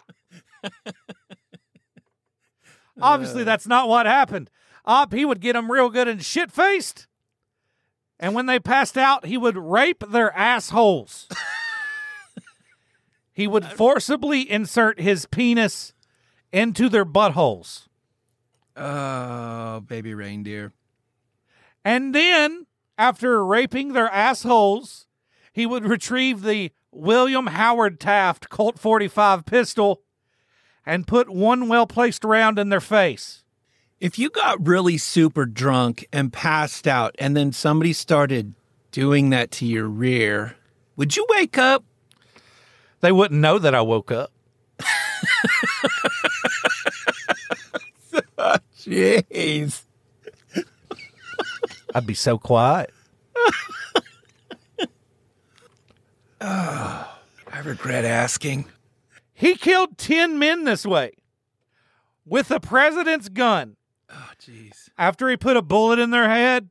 Obviously, that's not what happened. Op, he would get them real good and shit-faced. And when they passed out, he would rape their assholes. He would forcibly insert his penis into their buttholes. Oh, baby reindeer. And then, after raping their assholes, he would retrieve the William Howard Taft Colt forty-five pistol and put one well-placed round in their face. If you got really super drunk and passed out and then somebody started doing that to your rear, would you wake up? They wouldn't know that I woke up. Oh, jeez. I'd be so quiet. Oh, I regret asking. He killed ten men this way with the president's gun. Oh, jeez. After he put a bullet in their head,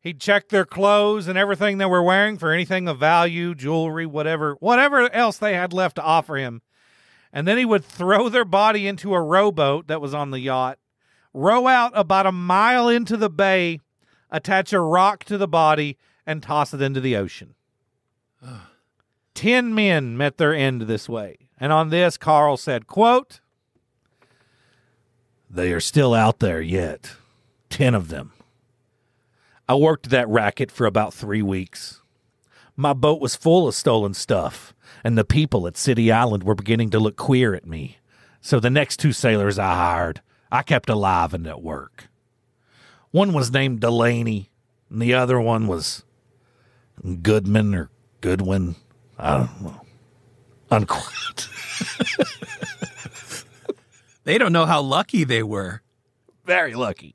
he checked their clothes and everything they were wearing for anything of value, jewelry, whatever, whatever else they had left to offer him. And then he would throw their body into a rowboat that was on the yacht, row out about a mile into the bay, attach a rock to the body, and toss it into the ocean. Ugh. Ten men met their end this way. And on this, Carl said, quote, "They are still out there yet. Ten of them. I worked that racket for about three weeks. My boat was full of stolen stuff, and the people at City Island were beginning to look queer at me. So the next two sailors I hired, I kept alive and at work. One was named Delaney, and the other one was Goodman or Goodwin. I don't know." Unquote. They don't know how lucky they were. Very lucky.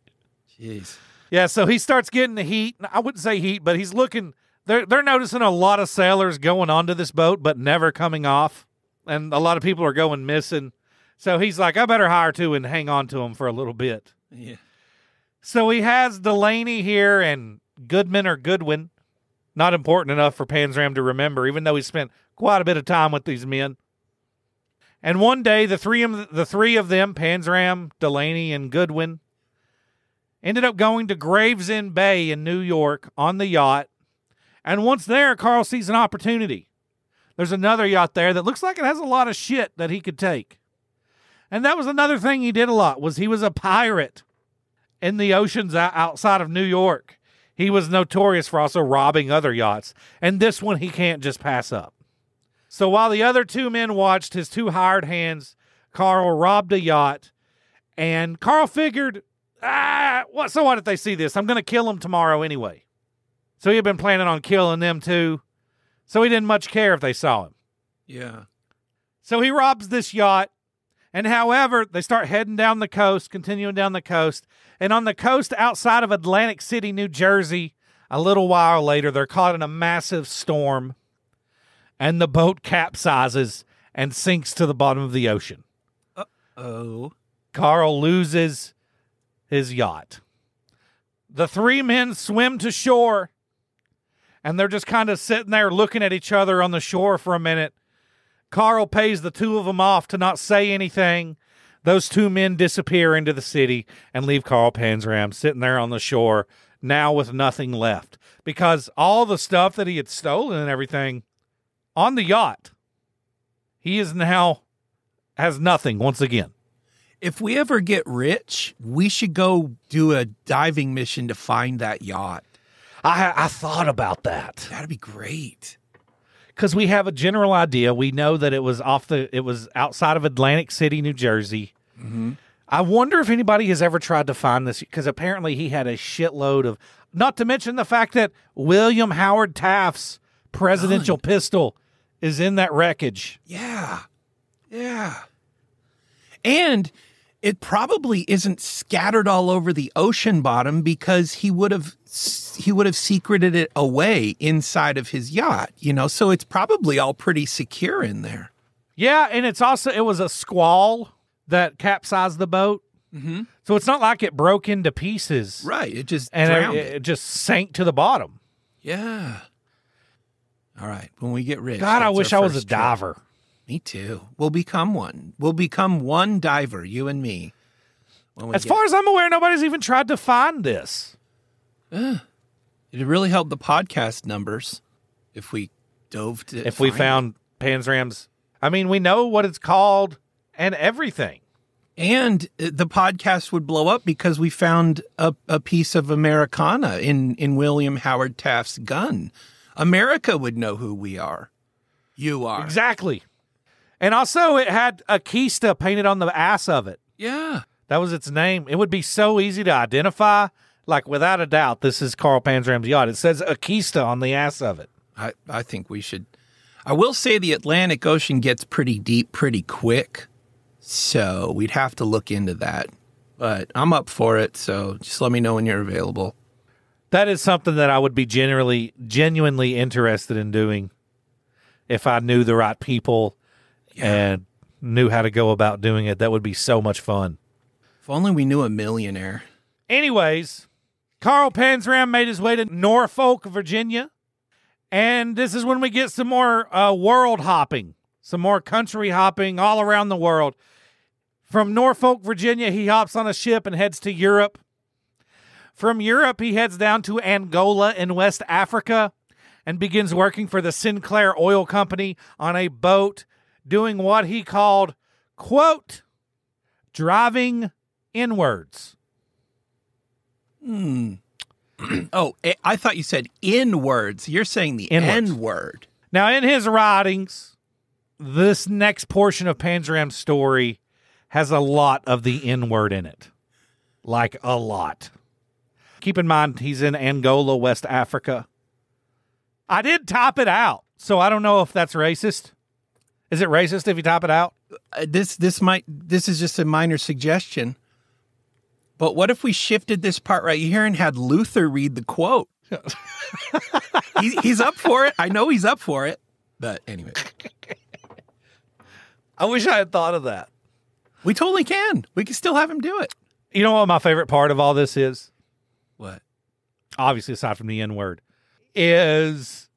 Jeez. Yeah, so he starts getting the heat. I wouldn't say heat, but he's looking. They're, they're noticing a lot of sailors going onto this boat, but never coming off. And a lot of people are going missing. So he's like, I better hire two and hang on to them for a little bit. Yeah. So he has Delaney here and Goodman or Goodwin. Not important enough for Panzram to remember, even though he spent quite a bit of time with these men. And one day, the three of, the three of them, Panzram, Delaney, and Goodwin, ended up going to Gravesend Bay in New York on the yacht. And once there, Carl sees an opportunity. There's another yacht there that looks like it has a lot of shit that he could take. And that was another thing he did a lot, was he was a pirate. In the oceans outside of New York, he was notorious for also robbing other yachts. And this one he can't just pass up. So while the other two men watched, his two hired hands, Carl robbed a yacht. And Carl figured, ah, what, so what if they see this? I'm going to kill them tomorrow anyway. So he had been planning on killing them too. So he didn't much care if they saw him. Yeah. So he robs this yacht. And however, they start heading down the coast, continuing down the coast. And on the coast outside of Atlantic City, New Jersey, a little while later, they're caught in a massive storm. And the boat capsizes and sinks to the bottom of the ocean. Uh-oh. Carl loses his yacht. The three men swim to shore. And they're just kind of sitting there looking at each other on the shore for a minute. Carl pays the two of them off to not say anything. Those two men disappear into the city and leave Carl Panzram sitting there on the shore, now with nothing left. Because all the stuff that he had stolen and everything on the yacht, he is now has nothing once again. If we ever get rich, we should go do a diving mission to find that yacht. I, I thought about that. That'd be great. Because we have a general idea. We know that it was off the, it was outside of Atlantic City, New Jersey. Mm-hmm. I wonder if anybody has ever tried to find this, because apparently he had a shitload of, not to mention the fact that William Howard Taft's presidential Gun. pistol is in that wreckage. Yeah. Yeah. And it probably isn't scattered all over the ocean bottom, because he would have he would have secreted it away inside of his yacht, you know, so it's probably all pretty secure in there. Yeah, and it's also, it was a squall that capsized the boat. Mm-hmm. So it's not like it broke into pieces. Right, it just and drowned it, it. it just sank to the bottom. Yeah. All right, when we get rich. God, I wish I was a trip. diver. Me too. We'll become one. We'll become one diver, you and me. As far as I'm aware, nobody's even tried to find this. Uh, it'd really help the podcast numbers if we dove to If we found it. Panzram's. I mean, we know what it's called and everything. And the podcast would blow up because we found a, a piece of Americana in, in William Howard Taft's gun. America would know who we are. You are. Exactly. And also, it had Akista painted on the ass of it. Yeah. That was its name. It would be so easy to identify. Like, without a doubt, this is Carl Panzram's yacht. It says Akista on the ass of it. I, I think we should. I will say the Atlantic Ocean gets pretty deep pretty quick, so we'd have to look into that. But I'm up for it, so just let me know when you're available. That is something that I would be generally, genuinely interested in doing if I knew the right people. Yeah. And knew how to go about doing it. That would be so much fun. If only we knew a millionaire. Anyways, Carl Panzram made his way to Norfolk, Virginia. And this is when we get some more uh, world hopping, some more country hopping all around the world. From Norfolk, Virginia, he hops on a ship and heads to Europe. From Europe, he heads down to Angola in West Africa and begins working for the Sinclair Oil Company on a boat, doing what he called, quote, driving inwards. Hmm. Oh, I thought you said inwards. You're saying the N-word. Now, in his writings, this next portion of Panzram's story has a lot of the N-word in it. Like, a lot. Keep in mind, he's in Angola, West Africa. I did type it out, so I don't know if that's racist. Is it racist if you type it out? Uh, this this might this is just a minor suggestion. But what if we shifted this part right here and had Luther read the quote? he, he's up for it. I know he's up for it. But anyway. I wish I had thought of that. We totally can. We can still have him do it. You know what my favorite part of all this is? What? Obviously, aside from the N-word, is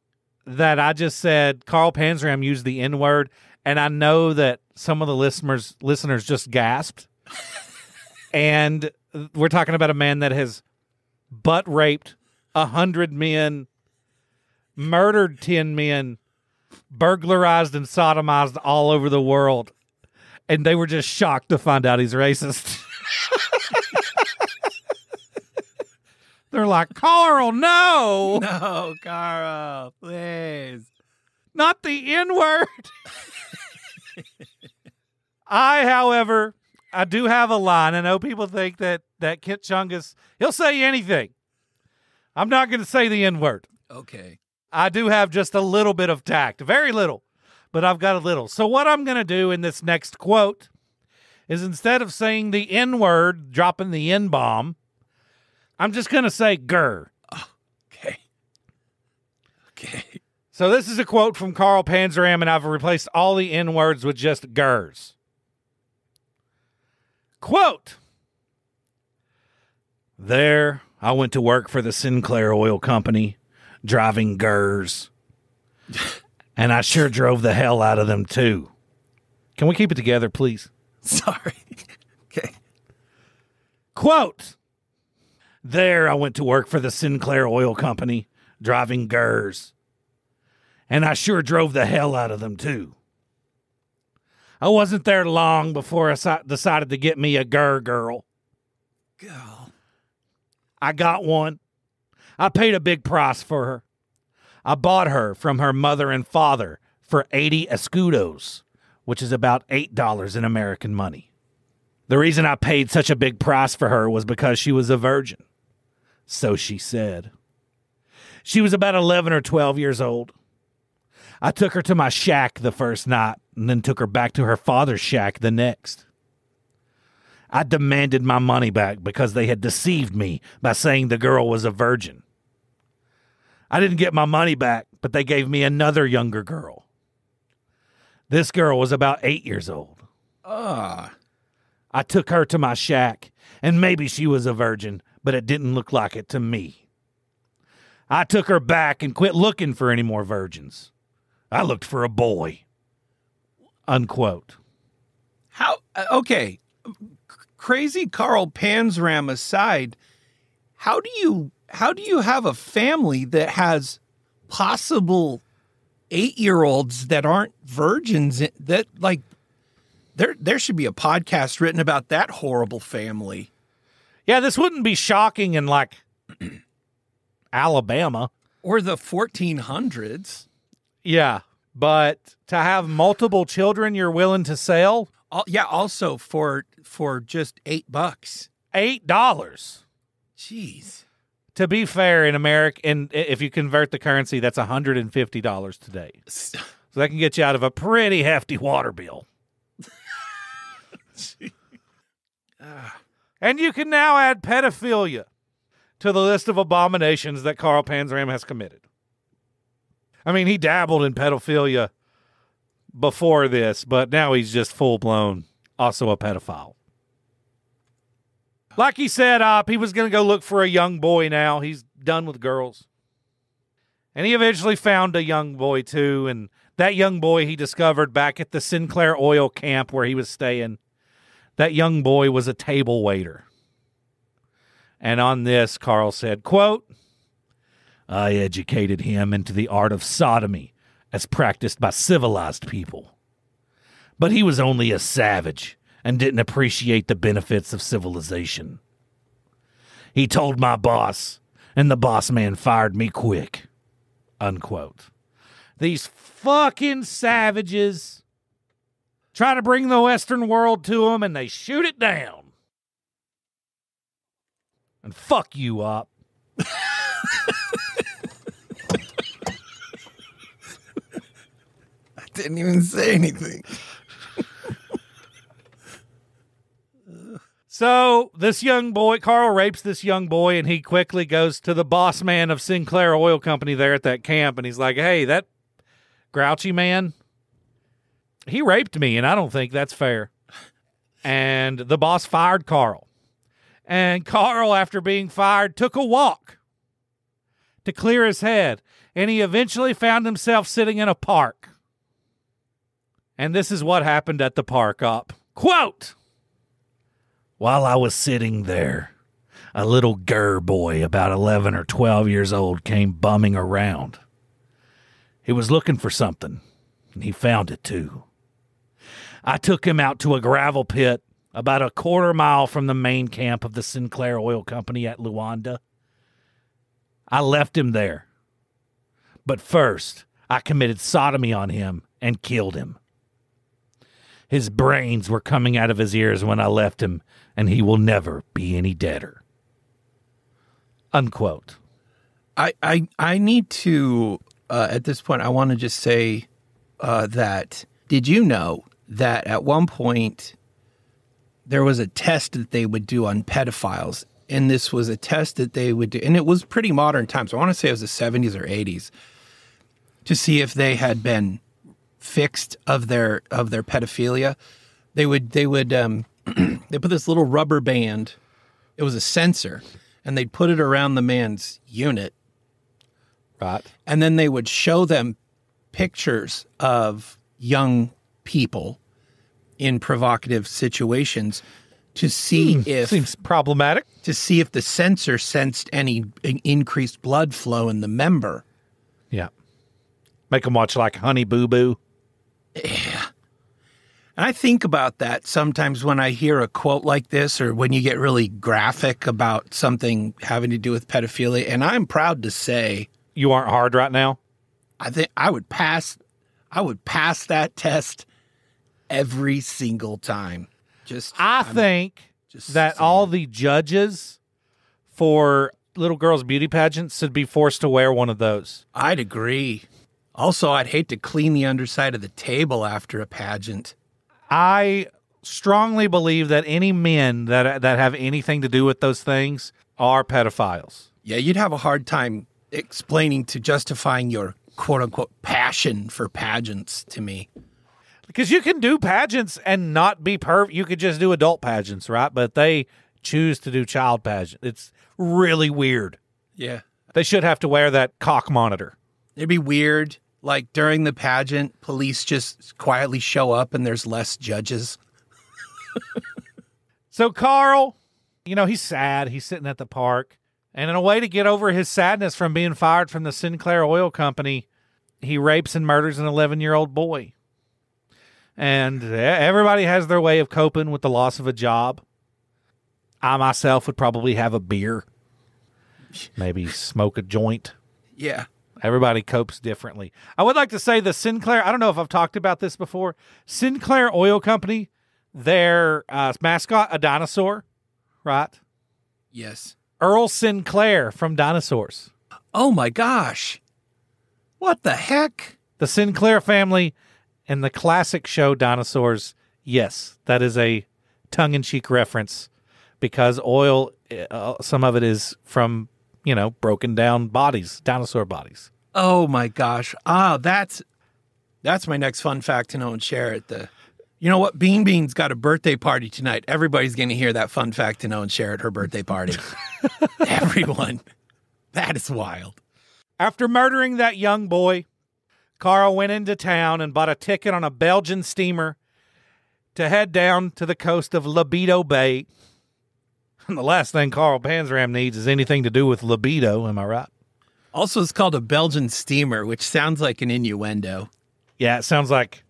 that I just said Carl Panzram used the N-word, and I know that some of the listeners listeners just gasped. And we're talking about a man that has butt raped a hundred men, murdered ten men, burglarized and sodomized all over the world, and they were just shocked to find out he's racist. They're like, Carl, no. No, Carl, please. Not the N-word. I, however, I do have a line. I know people think that, that Kit Chungus, he'll say anything. I'm not going to say the N-word. Okay. I do have just a little bit of tact, very little, but I've got a little. So what I'm going to do in this next quote is, instead of saying the N-word, dropping the N-bomb, I'm just going to say grr. Oh, okay. Okay. So this is a quote from Carl Panzram, and I've replaced all the N-words with just grrs. Quote, there, I went to work for the Sinclair Oil Company, driving grrs. And I sure drove the hell out of them, too. Can we keep it together, please? Sorry. Okay. Quote, there, I went to work for the Sinclair Oil Company, driving grrs. And I sure drove the hell out of them, too. I wasn't there long before I decided to get me a grr girl. Girl. I got one. I paid a big price for her. I bought her from her mother and father for eighty escudos, which is about eight dollars in American money. The reason I paid such a big price for her was because she was a virgin. So she said. She was about eleven or twelve years old. I took her to my shack the first night and then took her back to her father's shack the next. I demanded my money back because they had deceived me by saying the girl was a virgin. I didn't get my money back, but they gave me another younger girl. This girl was about eight years old. Ugh. I took her to my shack, and maybe she was a virgin, but it didn't look like it to me. I took her back and quit looking for any more virgins. I looked for a boy. Unquote. How? Okay. Crazy Carl Panzram aside, how do you how do you have a family that has possible eight-year-olds that aren't virgins? That like there there should be a podcast written about that horrible family. Yeah, this wouldn't be shocking in like Alabama or the fourteen hundreds. Yeah, but to have multiple children you're willing to sell? Oh, yeah, also for for just eight bucks. Eight dollars. Jeez. To be fair, in America, and if you convert the currency, that's one hundred fifty dollars today. So that can get you out of a pretty hefty water bill. And you can now add pedophilia to the list of abominations that Carl Panzram has committed. I mean, he dabbled in pedophilia before this, but now he's just full-blown also a pedophile. Like he said, uh, he was going to go look for a young boy now. He's done with girls. And he eventually found a young boy, too, and that young boy he discovered back at the Sinclair Oil Camp where he was staying. That young boy was a table waiter. And on this, Carl said, quote, I educated him into the art of sodomy as practiced by civilized people. But he was only a savage and didn't appreciate the benefits of civilization. He told my boss, and the boss man fired me quick. Unquote. These fucking savages try to bring the Western world to them, and they shoot it down. And fuck you up. I didn't even say anything. So this young boy, Carl rapes this young boy, and he quickly goes to the boss man of Sinclair Oil Company there at that camp, and he's like, hey, that grouchy man, he raped me, and I don't think that's fair. And the boss fired Carl. And Carl, after being fired, took a walk to clear his head, and he eventually found himself sitting in a park. And this is what happened at the park up. Quote, while I was sitting there, a little ger boy about eleven or twelve years old came bumming around. He was looking for something, and he found it too. I took him out to a gravel pit about a quarter mile from the main camp of the Sinclair Oil Company at Luanda. I left him there. But first, I committed sodomy on him and killed him. His brains were coming out of his ears when I left him, and he will never be any deader. Unquote. I I, I need to, uh, at this point, I want to just say uh, that, did you know that at one point there was a test that they would do on pedophiles, and this was a test that they would do, and it was pretty modern times. I want to say it was the seventies or eighties, to see if they had been fixed of their of their pedophilia. They would they would um, they put this little rubber band. It was a sensor, and they'd put it around the man's unit, right? And then they would show them pictures of young people in provocative situations to see mm, if seems problematic to see if the sensor sensed any increased blood flow in the member. Yeah, make them watch like Honey Boo Boo. Yeah. And I think about that sometimes when I hear a quote like this, or when you get really graphic about something having to do with pedophilia. And I'm proud to say, you aren't hard right now. I think I would pass. I would pass that test every single time. Just, I I'm think just that saying. all the judges for little girls' beauty pageants should be forced to wear one of those. I'd agree. Also, I'd hate to clean the underside of the table after a pageant. I strongly believe that any men that that have anything to do with those things are pedophiles. Yeah, you'd have a hard time explaining to justifying your quote-unquote passion for pageants to me. Because you can do pageants and not be perv. You could just do adult pageants, right? But they choose to do child pageants. It's really weird. Yeah. They should have to wear that cock monitor. It'd be weird. Like, during the pageant, police just quietly show up and there's less judges. So Carl, you know, he's sad. He's sitting at the park. And in a way to get over his sadness from being fired from the Sinclair Oil Company, he rapes and murders an eleven-year-old boy. And everybody has their way of coping with the loss of a job. I myself would probably have a beer. Maybe smoke a joint. Yeah. Everybody copes differently. I would like to say the Sinclair, I don't know if I've talked about this before, Sinclair Oil Company, their uh, mascot, a dinosaur, right? Yes. Earl Sinclair from Dinosaurs. Oh my gosh. What the heck? The Sinclair family and the classic show Dinosaurs. Yes, that is a tongue-in-cheek reference because oil, uh, some of it is from, you know, broken down bodies, dinosaur bodies. Oh my gosh. Ah, that's that's my next fun fact to know and share at the... You know what? Bean Bean's got a birthday party tonight. Everybody's going to hear that fun fact to know and share at her birthday party. Everyone. That is wild. After murdering that young boy, Carl went into town and bought a ticket on a Belgian steamer to head down to the coast of Lobito Bay. And the last thing Carl Panzram needs is anything to do with libido. Am I right? Also, it's called a Belgian steamer, which sounds like an innuendo. Yeah, it sounds like...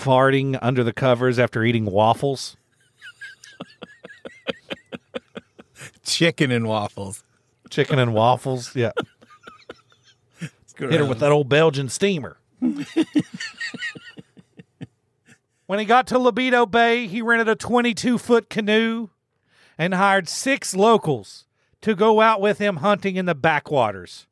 farting under the covers after eating waffles. Chicken and waffles. Chicken and waffles, yeah. Gross. Hit her with that old Belgian steamer. When he got to Lobito Bay, he rented a twenty-two foot canoe and hired six locals to go out with him hunting in the backwaters.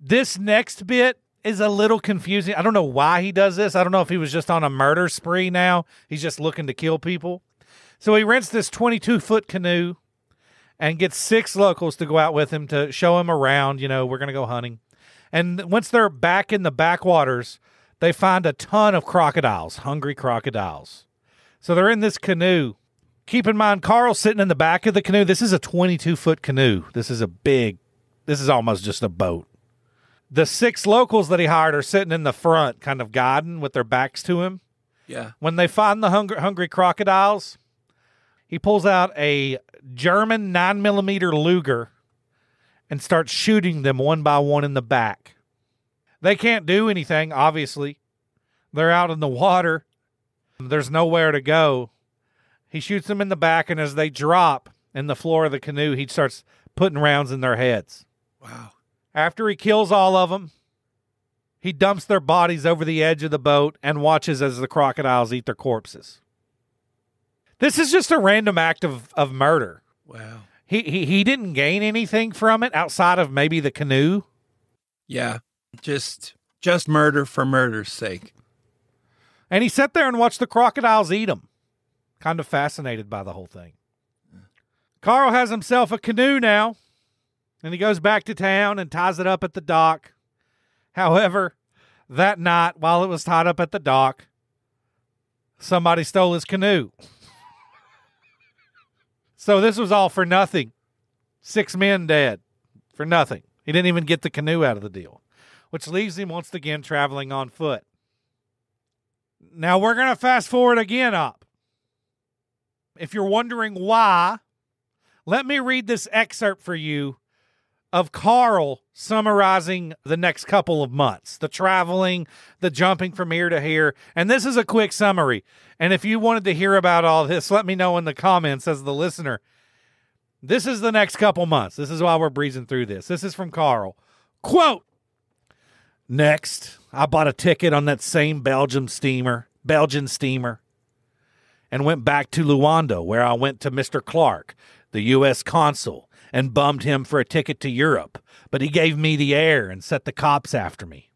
This next bit is a little confusing. I don't know why he does this. I don't know if he was just on a murder spree now. He's just looking to kill people. So he rents this twenty-two foot canoe and gets six locals to go out with him to show him around. You know, we're going to go hunting. And once they're back in the backwaters, they find a ton of crocodiles, hungry crocodiles. So they're in this canoe. Keep in mind, Carl's sitting in the back of the canoe. This is a twenty-two foot canoe. This is a big, this is almost just a boat. The six locals that he hired are sitting in the front, kind of guiding with their backs to him. Yeah. When they find the hungry, hungry crocodiles, he pulls out a German nine millimeter Luger and starts shooting them one by one in the back. They can't do anything, obviously. They're out in the water. There's nowhere to go. He shoots them in the back, and as they drop in the floor of the canoe, he starts putting rounds in their heads. Wow. After he kills all of them, he dumps their bodies over the edge of the boat and watches as the crocodiles eat their corpses. This is just a random act of, of murder. Wow. He, he he didn't gain anything from it outside of maybe the canoe. Yeah, just just murder for murder's sake. And he sat there and watched the crocodiles eat them. Kind of fascinated by the whole thing. Yeah. Carl has himself a canoe now. And he goes back to town and ties it up at the dock. However, that night, while it was tied up at the dock, somebody stole his canoe. So this was all for nothing. Six men dead for nothing. He didn't even get the canoe out of the deal, which leaves him once again traveling on foot. Now we're going to fast forward again up. If you're wondering why, let me read this excerpt for you of Carl summarizing the next couple of months, the traveling, the jumping from here to here. And this is a quick summary. And if you wanted to hear about all this, let me know in the comments as the listener. This is the next couple months. This is why we're breezing through this. This is from Carl. Quote, "Next, I bought a ticket on that same Belgium steamer, Belgian steamer. and went back to Luanda, where I went to Mister Clark, the U S consul, and bummed him for a ticket to Europe, but he gave me the air and set the cops after me.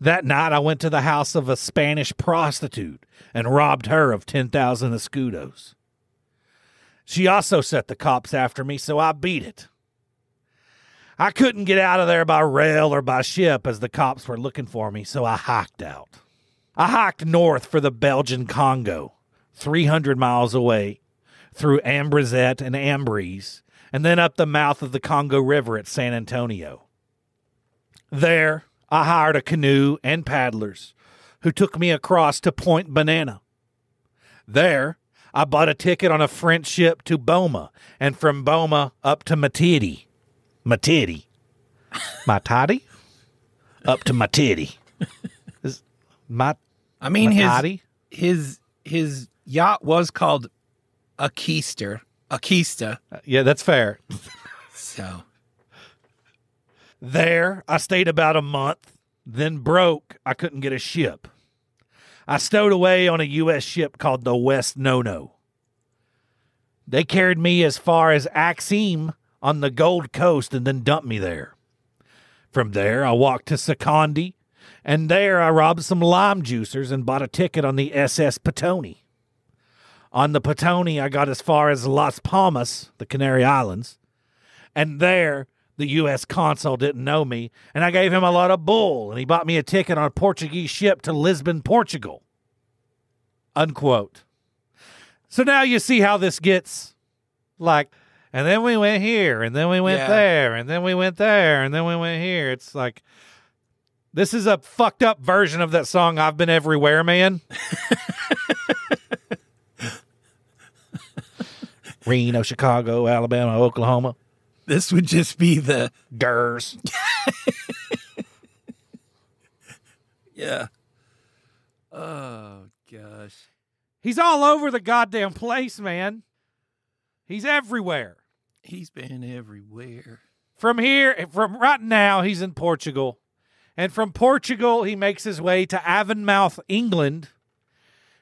That night I went to the house of a Spanish prostitute and robbed her of ten thousand escudos. She also set the cops after me, so I beat it. I couldn't get out of there by rail or by ship as the cops were looking for me, so I hiked out. I hiked north for the Belgian Congo, three hundred miles away, through Ambrizette and Ambrise, and then up the mouth of the Congo River at San Antonio. There, I hired a canoe and paddlers who took me across to Point Banana. There, I bought a ticket on a French ship to Boma, and from Boma up to Matadi. Matadi. Matadi? Up to Matadi. Mat- I mean, Matadi? his his his yacht was called Akista. Akista. Uh, yeah, that's fair. So. There, I stayed about a month, then broke. I couldn't get a ship. I stowed away on a U S ship called the West Nono. They carried me as far as Axim on the Gold Coast and then dumped me there. From there, I walked to Sekondi, and there I robbed some lime juicers and bought a ticket on the S S Petone. On the Petone, I got as far as Las Palmas, the Canary Islands, and there the U S consul didn't know me, and I gave him a lot of bull, and he bought me a ticket on a Portuguese ship to Lisbon, Portugal. Unquote. So now you see how this gets, like, and then we went here, and then we went yeah. there, and then we went there, and then we went here. It's like, this is a fucked up version of that song, I've Been Everywhere, Man. Reno, Chicago, Alabama, Oklahoma. This would just be the... Gers. Yeah. Oh, gosh. He's all over the goddamn place, man. He's everywhere. He's been everywhere. From here, from right now, he's in Portugal. And from Portugal, he makes his way to Avonmouth, England.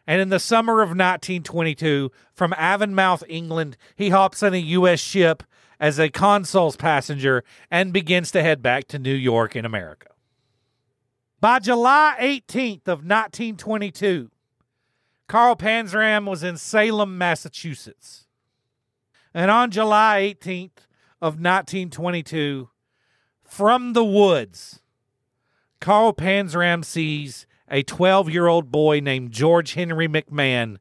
And in the summer of nineteen twenty-two, from Avonmouth, England, he hops on a U S ship as a consul's passenger and begins to head back to New York in America. By July eighteenth of nineteen twenty-two, Carl Panzram was in Salem, Massachusetts. And on July eighteenth of nineteen twenty-two, from the woods, Carl Panzram sees a twelve-year-old boy named George Henry McMahon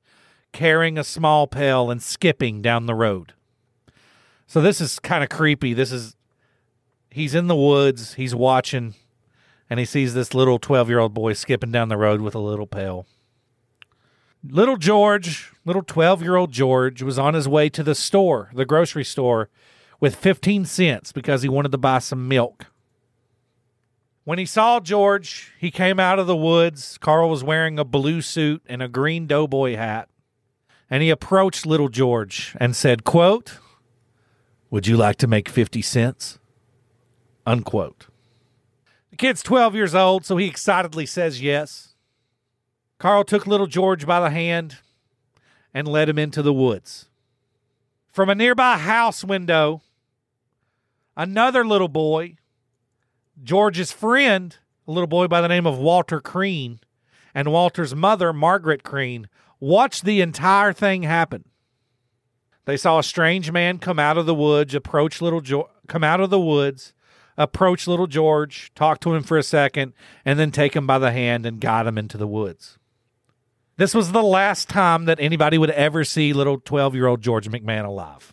carrying a small pail and skipping down the road. So this is kind of creepy. This is, he's in the woods, he's watching, and he sees this little twelve-year-old boy skipping down the road with a little pail. Little George, little twelve-year-old George, was on his way to the store, the grocery store, with fifteen cents because he wanted to buy some milk. When he saw George, he came out of the woods. Carl was wearing a blue suit and a green doughboy hat. And he approached little George and said, quote, "Would you like to make fifty cents? Unquote. The kid's twelve years old, so he excitedly says yes. Carl took little George by the hand and led him into the woods. From a nearby house window, another little boy, George's friend, a little boy by the name of Walter Crean, and Walter's mother, Margaret Crean, watched the entire thing happen. They saw a strange man come out of the woods, approach little jo- come out of the woods, approach little George, talk to him for a second, and then take him by the hand and guide him into the woods. This was the last time that anybody would ever see little twelve-year-old George McMahon alive.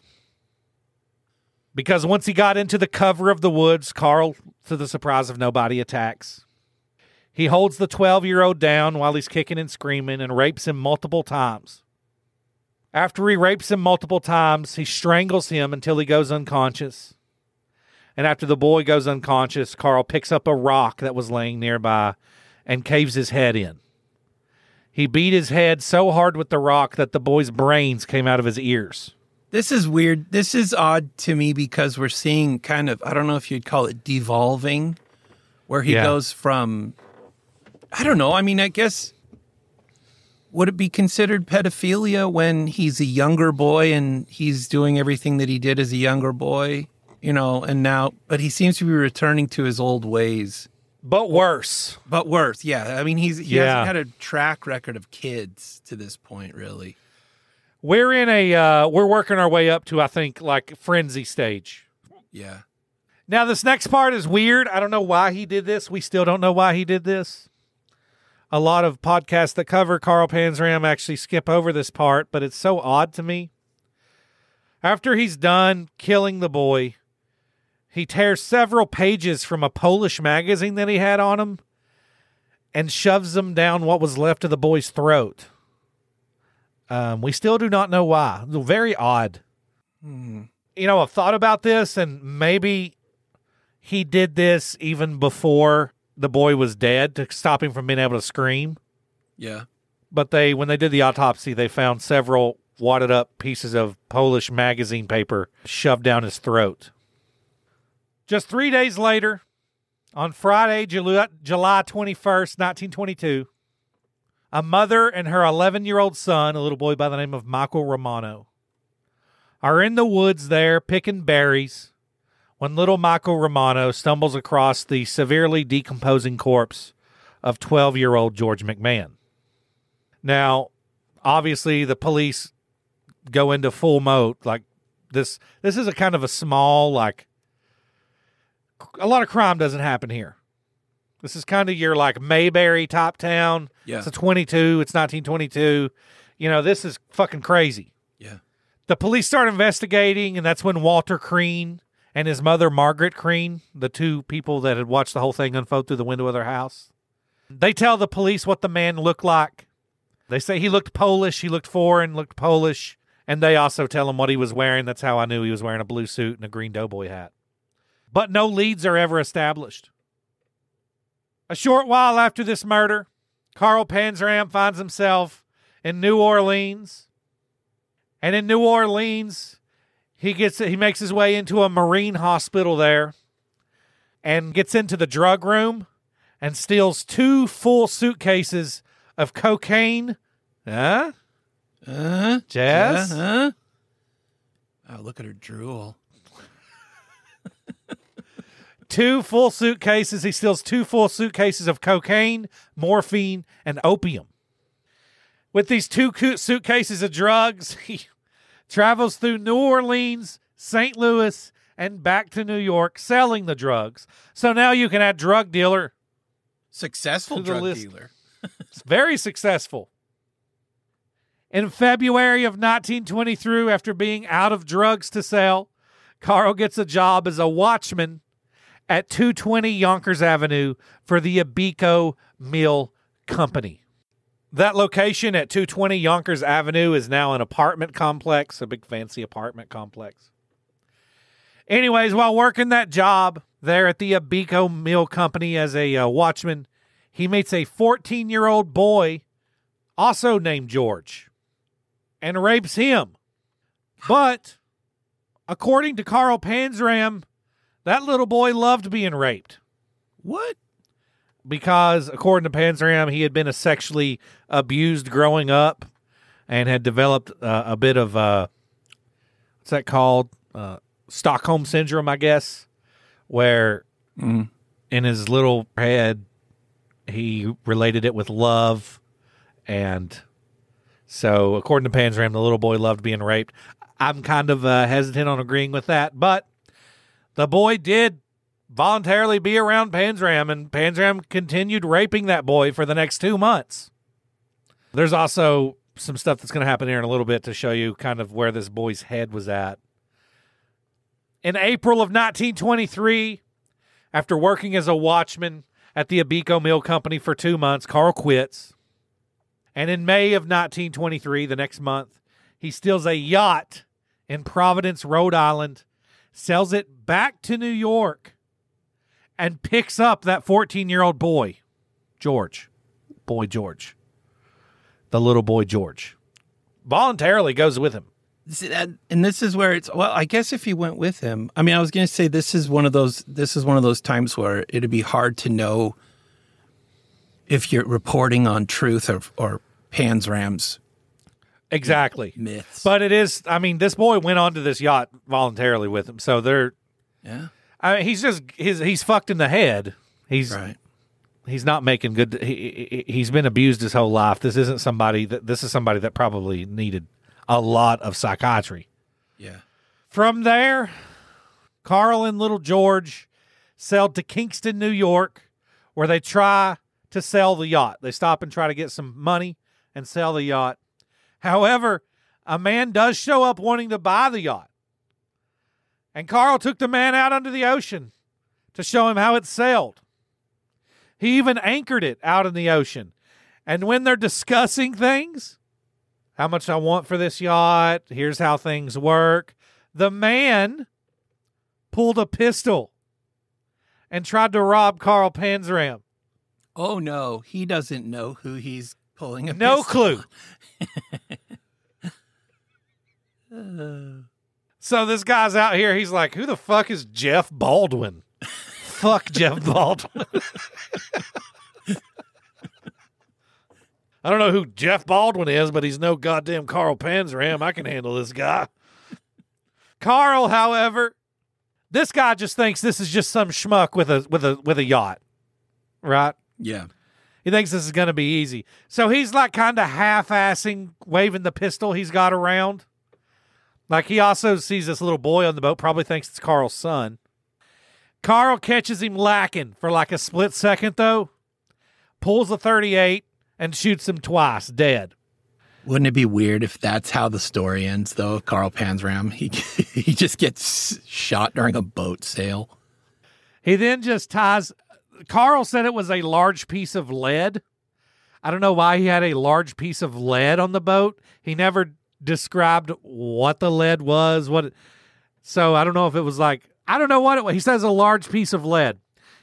Because once he got into the cover of the woods, Carl, to the surprise of nobody, attacks. He holds the twelve-year-old down while he's kicking and screaming and rapes him multiple times. After he rapes him multiple times, he strangles him until he goes unconscious. And after the boy goes unconscious, Carl picks up a rock that was laying nearby and caves his head in. He beat his head so hard with the rock that the boy's brains came out of his ears. This is weird. This is odd to me because we're seeing kind of, I don't know if you'd call it devolving, where he yeah. goes from, I don't know, I mean, I guess Would it be considered pedophilia when he's a younger boy and he's doing everything that he did as a younger boy, you know, and now, but he seems to be returning to his old ways. But worse. But worse, yeah. I mean, he's he yeah. hasn't had a track record of kids to this point, really. We're in a, uh, we're working our way up to, I think, like frenzy stage. Yeah. Now, this next part is weird. I don't know why he did this. We still don't know why he did this. A lot of podcasts that cover Carl Panzram actually skip over this part, but it's so odd to me. After he's done killing the boy, he tears several pages from a Polish magazine that he had on him and shoves them down what was left of the boy's throat. Um, we still do not know why. Very odd. Hmm. You know, I've thought about this, and maybe he did this even before the boy was dead to stop him from being able to scream. Yeah. But they, when they did the autopsy, they found several wadded up pieces of Polish magazine paper shoved down his throat. Just three days later, on Friday, July twenty-first, nineteen twenty-two, a mother and her eleven-year-old son, a little boy by the name of Michael Romano, are in the woods there picking berries when little Michael Romano stumbles across the severely decomposing corpse of twelve-year-old George McMahon. Now, obviously, the police go into full mode. Like, this this is a kind of a small, like, a lot of crime doesn't happen here. This is kind of your, like, Mayberry top town. Yeah. It's a twenty-two. It's nineteen twenty-two. You know, this is fucking crazy. Yeah. The police start investigating, and that's when Walter Crean and his mother, Margaret Crean, the two people that had watched the whole thing unfold through the window of their house, they tell the police what the man looked like. They say he looked Polish, he looked foreign, looked Polish, and they also tell him what he was wearing. That's how I knew he was wearing a blue suit and a green doughboy hat. But no leads are ever established. A short while after this murder, Carl Panzram finds himself in New Orleans. And in New Orleans, He gets he makes his way into a marine hospital there and gets into the drug room and steals two full suitcases of cocaine. Huh? Uh, Jazz? Uh, huh? Oh, look at her drool. two full suitcases. He steals two full suitcases of cocaine, morphine, and opium. With these two suitcases of drugs, he travels through New Orleans, Saint Louis, and back to New York selling the drugs. So now you can add drug dealer. Successful drug list. dealer. It's very successful. In February of nineteen twenty-three, after being out of drugs to sell, Carl gets a job as a watchman at two twenty Yonkers Avenue for the Abiko Mill Company. That location at two twenty Yonkers Avenue is now an apartment complex, a big fancy apartment complex. Anyways, while working that job there at the Abiko Mill Company as a uh, watchman, he meets a fourteen-year-old boy also named George and rapes him. But according to Carl Panzram, that little boy loved being raped. What? Because, according to Panzram, he had been sexually abused growing up and had developed uh, a bit of, uh, what's that called? Uh, Stockholm Syndrome, I guess, where mm. in his little head, he related it with love. And so, according to Panzram, the little boy loved being raped. I'm kind of uh, hesitant on agreeing with that, but the boy did voluntarily be around Panzram, and Panzram continued raping that boy for the next two months. There's also some stuff that's going to happen here in a little bit to show you kind of where this boy's head was at. In April of nineteen twenty-three, after working as a watchman at the Abiko Mill Company for two months, Carl quits. And in May of nineteen twenty-three, the next month, he steals a yacht in Providence, Rhode Island, sells it back to New York, and picks up that fourteen-year-old boy, George. Boy George. The little boy George. Voluntarily goes with him. And this is where it's, well, I guess if he went with him, I mean, I was going to say this is one of those, this is one of those times where it'd be hard to know if you're reporting on truth or, or Panzram's exactly myths. But it is, I mean, this boy went onto this yacht voluntarily with him, so they're yeah. I mean, he's just his he's fucked in the head. He's right. He's not making good. He, he he's been abused his whole life. This isn't somebody that this is somebody that probably needed a lot of psychiatry. Yeah. From there, Carl and little George sailed to Kingston, New York, where they try to sell the yacht. They stop and try to get some money and sell the yacht. However, a man does show up wanting to buy the yacht. And Carl took the man out under the ocean to show him how it sailed. He even anchored it out in the ocean. And when they're discussing things, how much I want for this yacht, here's how things work, the man pulled a pistol and tried to rob Carl Panzram. Oh, no. He doesn't know who he's pulling a no pistol. No clue. uh. So this guy's out here. He's like, who the fuck is Jeff Baldwin? Fuck Jeff Baldwin. I don't know who Jeff Baldwin is, but he's no goddamn Carl Panzram. I can handle this guy. Carl, however, this guy just thinks this is just some schmuck with a with a with a yacht, right? Yeah. He thinks this is going to be easy. So he's like kind of half-assing, waving the pistol he's got around. Like, he also sees this little boy on the boat, probably thinks it's Carl's son. Carl catches him lacking for like a split second, though. Pulls a thirty-eight and shoots him twice, dead. Wouldn't it be weird if that's how the story ends, though, of Carl Panzram? He, he just gets shot during a boat sail. He then just ties... Carl said it was a large piece of lead. I don't know why he had a large piece of lead on the boat. He never... described what the lead was, what it, so I don't know if it was like, I don't know what it was. He says a large piece of lead.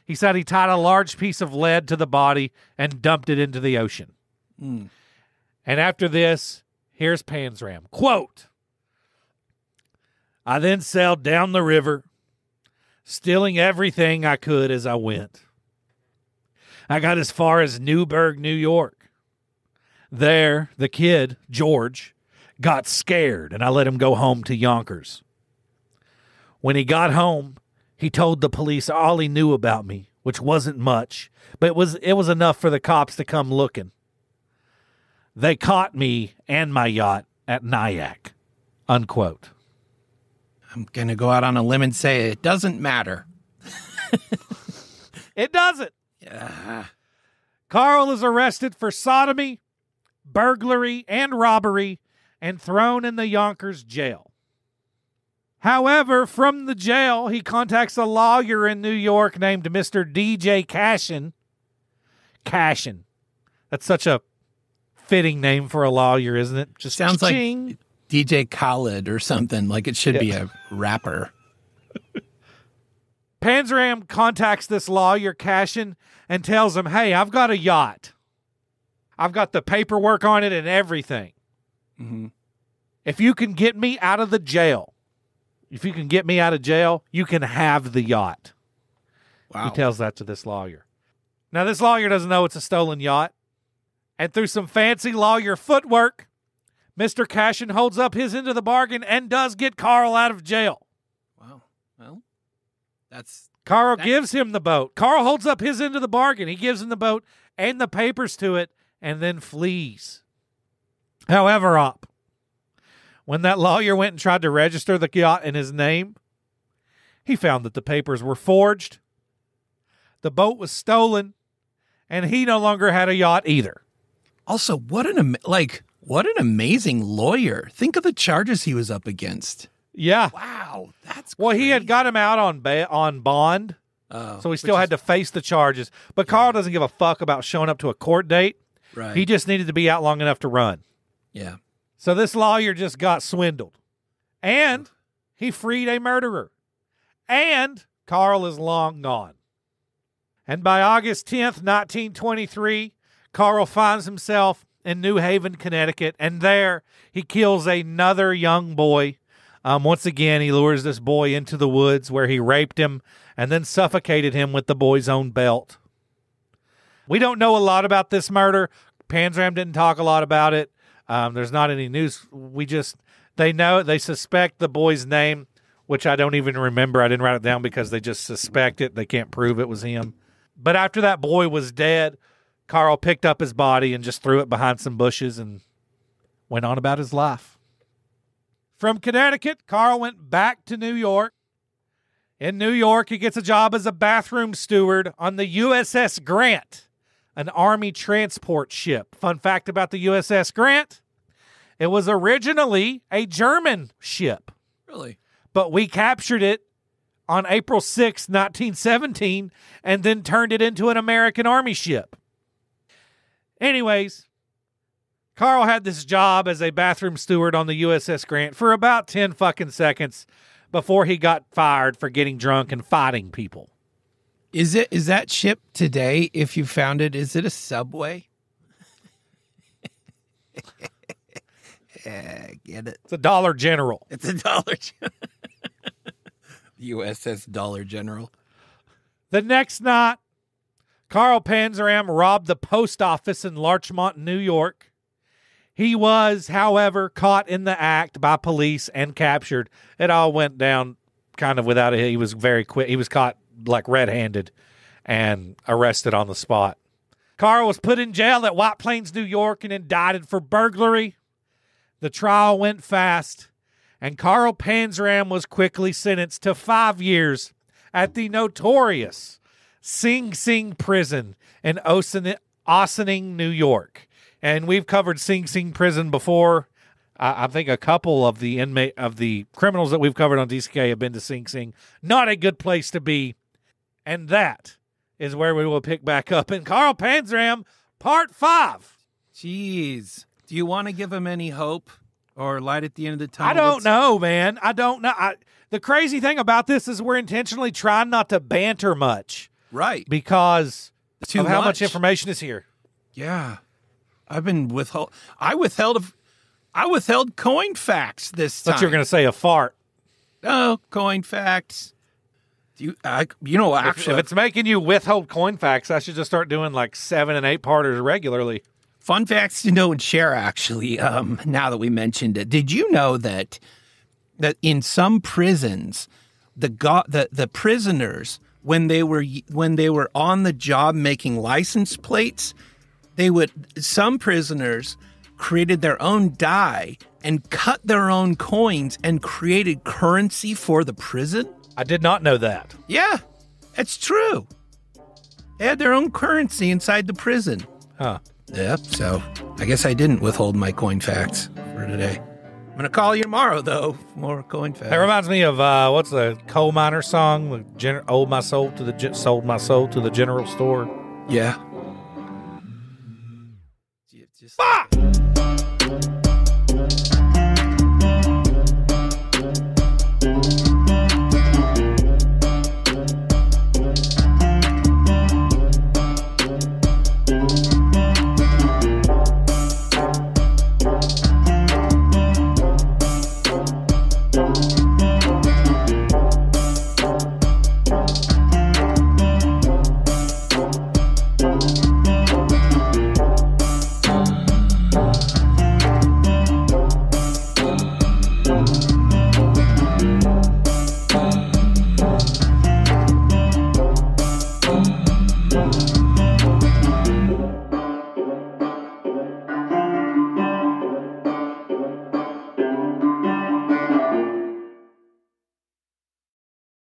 He said he tied a large piece of lead to the body and dumped it into the ocean. Mm. And after this, here's Panzram. Quote, I then sailed down the river, stealing everything I could as I went. I got as far as Newburgh, New York. There, the kid, George, got scared, and I let him go home to Yonkers. When he got home, he told the police all he knew about me, which wasn't much, but it was it was enough for the cops to come looking. They caught me and my yacht at Nyack, unquote. I'm going to go out on a limb and say it doesn't matter. It doesn't. Yeah. Carl is arrested for sodomy, burglary, and robbery, and thrown in the Yonkers jail. However, from the jail, he contacts a lawyer in New York named Mister D J Cashin. Cashin. That's such a fitting name for a lawyer, isn't it? Just sounds cha-ching. Like D J Khaled or something. Like it should yeah. be a rapper. Panzram contacts this lawyer, Cashin, and tells him, hey, I've got a yacht. I've got the paperwork on it and everything. Mm-hmm. If you can get me out of the jail, if you can get me out of jail, you can have the yacht. Wow. He tells that to this lawyer. Now, this lawyer doesn't know it's a stolen yacht. And through some fancy lawyer footwork, Mister Cashin holds up his end of the bargain and does get Carl out of jail. Wow. Well, that's... Carl that's... gives him the boat. Carl holds up his end of the bargain. He gives him the boat and the papers to it and then flees. However, up, when that lawyer went and tried to register the yacht in his name, he found that the papers were forged, the boat was stolen, and he no longer had a yacht either. Also, what an am- like what an amazing lawyer! Think of the charges he was up against. Yeah. Wow, that's crazy. Well, he had got him out on ba- on bond, oh, so he still had is- to face the charges. But Carl doesn't give a fuck about showing up to a court date. Right. He just needed to be out long enough to run. Yeah. So this lawyer just got swindled. And he freed a murderer. And Carl is long gone. And by August tenth, nineteen twenty-three, Carl finds himself in New Haven, Connecticut. And there he kills another young boy. Um, once again, he lures this boy into the woods where he raped him and then suffocated him with the boy's own belt. We don't know a lot about this murder. Panzram didn't talk a lot about it. Um, there's not any news. We just, they know, they suspect the boy's name, which I don't even remember. I didn't write it down because they just suspect it. They can't prove it was him. But after that boy was dead, Carl picked up his body and just threw it behind some bushes and went on about his life. From Connecticut, Carl went back to New York. In New York, he gets a job as a bathroom steward on the U S S Grant, an Army transport ship. Fun fact about the U S S Grant, it was originally a German ship. Really? But we captured it on April sixth, nineteen seventeen, and then turned it into an American Army ship. Anyways, Carl had this job as a bathroom steward on the U S S Grant for about ten fucking seconds before he got fired for getting drunk and fighting people. Is it is that ship today, if you found it, is it a subway? Yeah, get it. It's a Dollar General. It's a Dollar General. U S S Dollar General. The next night, Carl Panzram robbed the post office in Larchmont, New York. He was, however, caught in the act by police and captured. It all went down kind of without a... He was very quick. He was caught like red-handed and arrested on the spot. Carl was put in jail at White Plains, New York, and indicted for burglary. The trial went fast, and Carl Panzram was quickly sentenced to five years at the notorious Sing Sing Prison in Ossining, New York. And we've covered Sing Sing Prison before. I, I think a couple of the inmate of the criminals that we've covered on T C K have been to Sing Sing. Not a good place to be. And that is where we will pick back up in Carl Panzram, part five. Jeez. Do you want to give him any hope or light at the end of the tunnel? I don't What's... know, man. I don't know. I, the crazy thing about this is we're intentionally trying not to banter much. Right. Because Too of how much. much information is here. Yeah. I've been withhold. I withheld, a, I withheld coin facts this time. I thought you were going to say a fart. No, coin facts. Do you, I, you know, actually. If, if it's making you withhold coin facts, I should just start doing like seven and eight parters regularly. Fun facts to know and share, actually, um, now that we mentioned it. Did you know that that in some prisons, the go the, the prisoners, when they were when they were on the job making license plates, they would some prisoners created their own die and cut their own coins and created currency for the prison? I did not know that. Yeah, it's true. They had their own currency inside the prison. Huh. Yep, so I guess I didn't withhold my coin facts for today. I'm going to call you tomorrow, though, for more coin facts. That reminds me of, uh, what's the coal miner song? The gen old my soul to the sold my soul to the general store. Yeah. Just bah! We'll be right back.